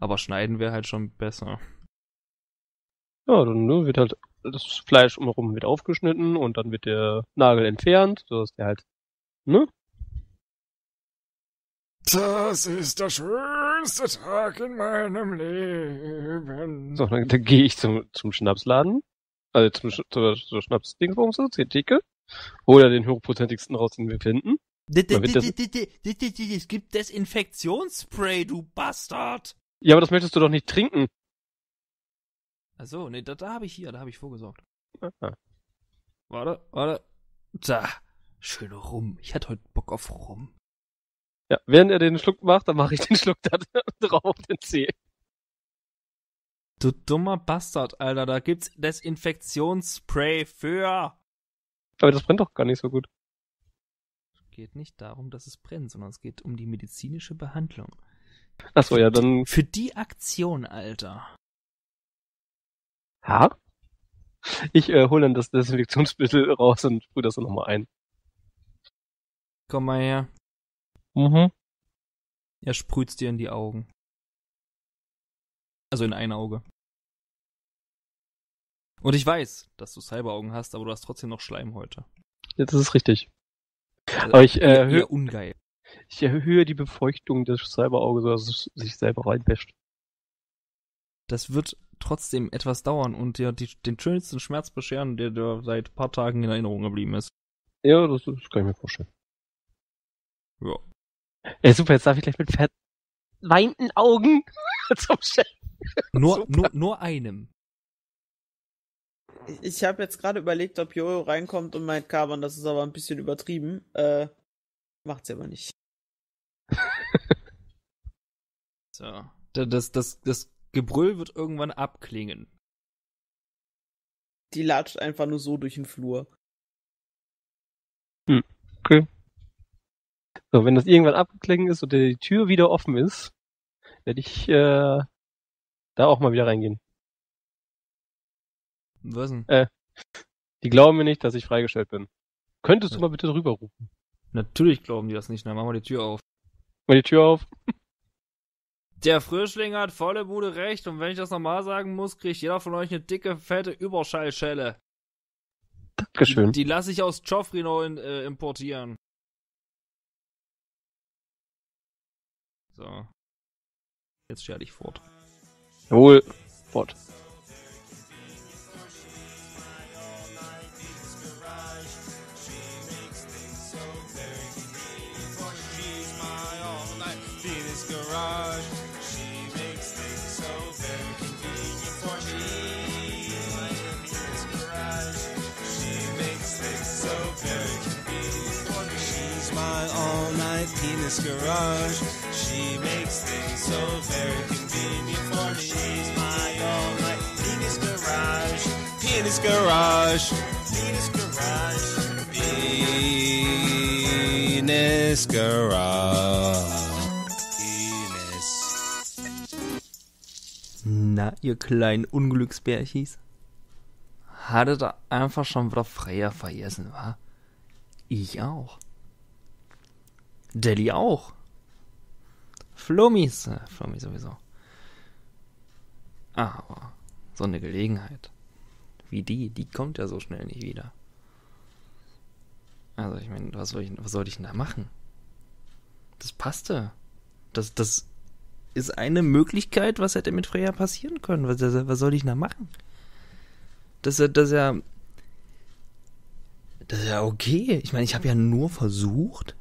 Aber schneiden wäre halt schon besser. Ja, dann ne, wird halt das Fleisch umherum wird aufgeschnitten und dann wird der Nagel entfernt, sodass der halt, ne? Das ist der schönste Tag in meinem Leben. So, dann, dann gehe ich zum, zum Schnapsladen, also zum, zum, zum Schnapsdingsbums, zur Theke. Oder den hochprozentigsten raus, den wir finden. Es gibt Desinfektionsspray, du Bastard! Ja, aber das möchtest du doch nicht trinken. Achso, ne, da, da habe ich hier, da habe ich vorgesorgt. Aha. Warte, warte. Da, schön Rum. Ich hatte heute Bock auf Rum. Ja, während er den Schluck macht, dann mache ich den Schluck da drauf auf den Zeh. Du dummer Bastard, Alter, da gibt's Desinfektionsspray für... Aber das brennt doch gar nicht so gut. Es geht nicht darum, dass es brennt, sondern es geht um die medizinische Behandlung. Achso, ja, dann... Für die Aktion, Alter. Ha? Ich äh, hole dann das Desinfektionsmittel raus und sprühe das dann nochmal ein. Komm mal her. Mhm. Er sprüht's dir in die Augen. Also in ein Auge. Und ich weiß, dass du Cyberaugen hast, aber du hast trotzdem noch Schleim heute. Ja, das ist richtig. Also aber ich äh, erhö- ungeil. Ich erhöhe die Befeuchtung des Cyberauges, sodass es sich selber reinwäscht. Das wird trotzdem etwas dauern und dir die, den schönsten Schmerz bescheren, der dir seit ein paar Tagen in Erinnerung geblieben ist. Ja, das, das kann ich mir vorstellen. Ja. Ey, super, jetzt darf ich gleich mit verweinten Augen zum Chef. Nur, nur, nur einem. Ich habe jetzt gerade überlegt, ob Jojo reinkommt und meint, Kaban, das ist aber ein bisschen übertrieben. Äh, macht's aber nicht. So. Das, das, das Gebrüll wird irgendwann abklingen. Die latscht einfach nur so durch den Flur. Okay. So, wenn das irgendwann abgeklingt ist und die Tür wieder offen ist, werde ich äh, da auch mal wieder reingehen. Was denn? Äh, die glauben mir nicht, dass ich freigestellt bin. Könntest ja. du mal bitte drüber rufen? Natürlich glauben die das nicht, dann machen wir die Tür auf. Machen wir die Tür auf. Der Frischling hat volle Bude recht und wenn ich das nochmal sagen muss, kriegt jeder von euch eine dicke, fette Überschallschelle. Dankeschön. Die, die lasse ich aus Tschofrino in, äh, importieren. So. Jetzt scher dich fort. Jawohl, fort. Garage. She makes things so very convenient for me. She's my all night Penis Garage. Penis Garage. Penis Garage. Penis Garage. Penis. Na, ihr kleinen Unglücksbärchis. Hattet ihr einfach schon wieder Freya vergessen, wa? Ich auch. Deli auch. Flummis. Flummi sowieso. Aber so eine Gelegenheit wie die, die kommt ja so schnell nicht wieder. Also ich meine, was, was sollte ich denn da machen? Das passte. Das, das ist eine Möglichkeit, was hätte mit Freya passieren können. Was, was soll ich denn da machen? Das ist das ja... Das ist ja okay. Ich meine, ich habe ja nur versucht...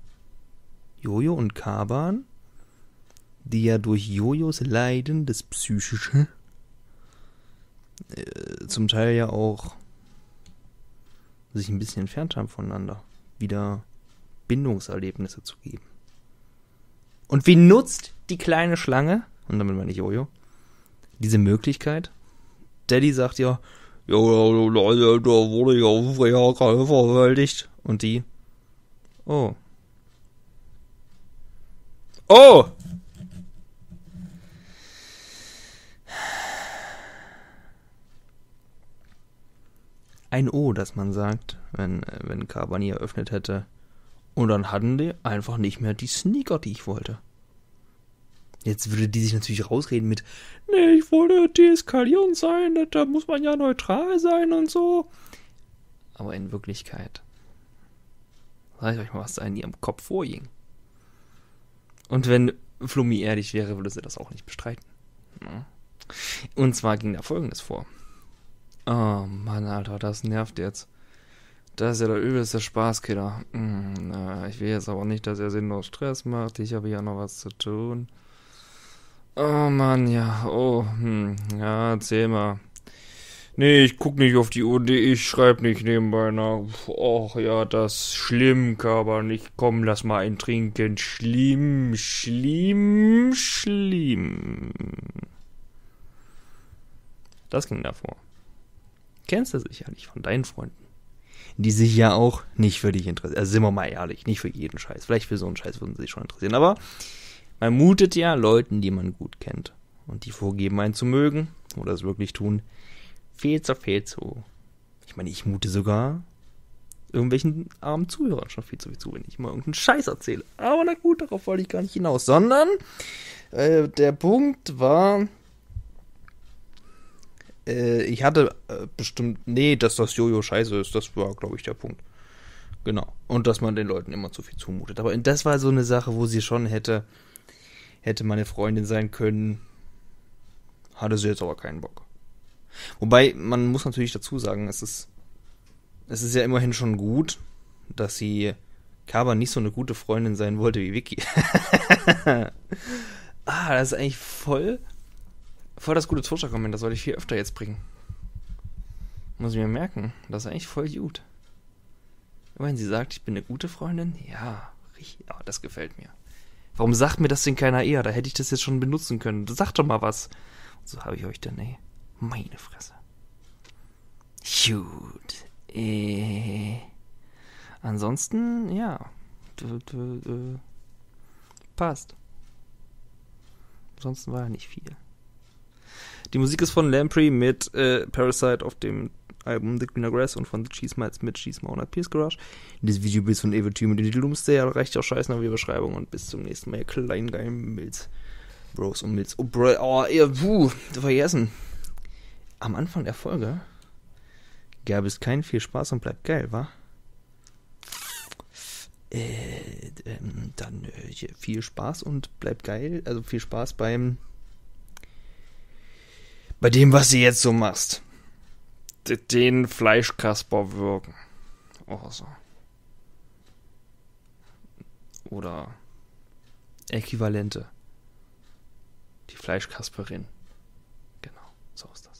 Jojo und Kaban, die ja durch Jojos Leiden, das Psychische, äh, zum Teil ja auch sich ein bisschen entfernt haben voneinander, wieder Bindungserlebnisse zu geben. Und wie nutzt die kleine Schlange, und damit meine ich Jojo, diese Möglichkeit? Daddy sagt ja, ja, Leute, da wurde ja Freya gerade verwaltigt. Und die, oh, Oh! Ein O, das man sagt, wenn, wenn Kaban hier eröffnet hätte. Und dann hatten die einfach nicht mehr die Sneaker, die ich wollte. Jetzt würde die sich natürlich rausreden mit, nee, ich wollte deeskalierend sein, da muss man ja neutral sein und so. Aber in Wirklichkeit, sag ich euch mal, was da in ihrem Kopf vorging. Und wenn Flummi ehrlich wäre, würde sie das auch nicht bestreiten. Und zwar ging da Folgendes vor. Oh Mann, Alter, das nervt jetzt. Das ist ja der übelste Spaßkiller. Ich will jetzt aber nicht, dass er sinnlos Stress macht. Ich habe ja noch was zu tun. Oh Mann, ja. Oh, hm. Ja, erzähl mal. Nee, ich guck nicht auf die Uhr. Ich schreibe nicht nebenbei nach. Och ja, das ist schlimm, Kaban. Ich komm, lass mal ein Trinken. Schlimm, schlimm, schlimm. Das ging davor. Kennst du sicherlich von deinen Freunden. Die sich ja auch nicht für dich interessieren. Also sind wir mal ehrlich, nicht für jeden Scheiß. Vielleicht für so einen Scheiß würden sie sich schon interessieren. Aber man mutet ja Leuten, die man gut kennt. Und die vorgeben, einen zu mögen. Oder es wirklich tun. Viel zu, viel zu. Ich meine, ich mute sogar irgendwelchen armen Zuhörern schon viel zu viel zu, wenn ich mal irgendeinen Scheiß erzähle. Aber na gut, darauf wollte ich gar nicht hinaus. Sondern äh, der Punkt war, äh, ich hatte äh, bestimmt, nee, dass das Jojo scheiße ist, das war, glaube ich, der Punkt. Genau. Und dass man den Leuten immer zu viel zumutet. Aber das war so eine Sache, wo sie schon hätte, hätte meine Freundin sein können. Hatte sie jetzt aber keinen Bock. Wobei, man muss natürlich dazu sagen, es ist, es ist ja immerhin schon gut, dass sie Kaban nicht so eine gute Freundin sein wollte wie Vicky. ah, das ist eigentlich voll, voll das gute Torschlag-Komment, das sollte ich viel öfter jetzt bringen. Muss ich mir merken, das ist eigentlich voll gut. Immerhin, sie sagt, ich bin eine gute Freundin, ja, richtig, oh, das gefällt mir. Warum sagt mir das denn keiner eher? Da hätte ich das jetzt schon benutzen können. Sagt doch mal was. So habe ich euch denn, ey. Meine Fresse. Shoot. Äh. Ansonsten, ja. D -d -d passt. Ansonsten war ja nicht viel. Die Musik ist von Lamprey mit äh, Parasite auf dem Album The Greener Grass und von The Cheese Mites mit Cheese Mount Pierce Garage. Das Video ist von Evulchibi mit dem Titel Umsteher. Reicht auch scheiße nach der Beschreibung und bis zum nächsten Mal, ihr kleinen geilen Milz. Bros und Milz. Oh, bro, oh, ihr, buh, vergessen. Am Anfang der Folge gab es keinen viel Spaß und bleibt geil, wa? Äh, ähm, dann äh, viel Spaß und bleibt geil. Also viel Spaß beim... Bei dem, was du jetzt so machst. Den Fleischkasper wirken. Oh, so. Oder Äquivalente. Die Fleischkasperin. Genau, so ist das.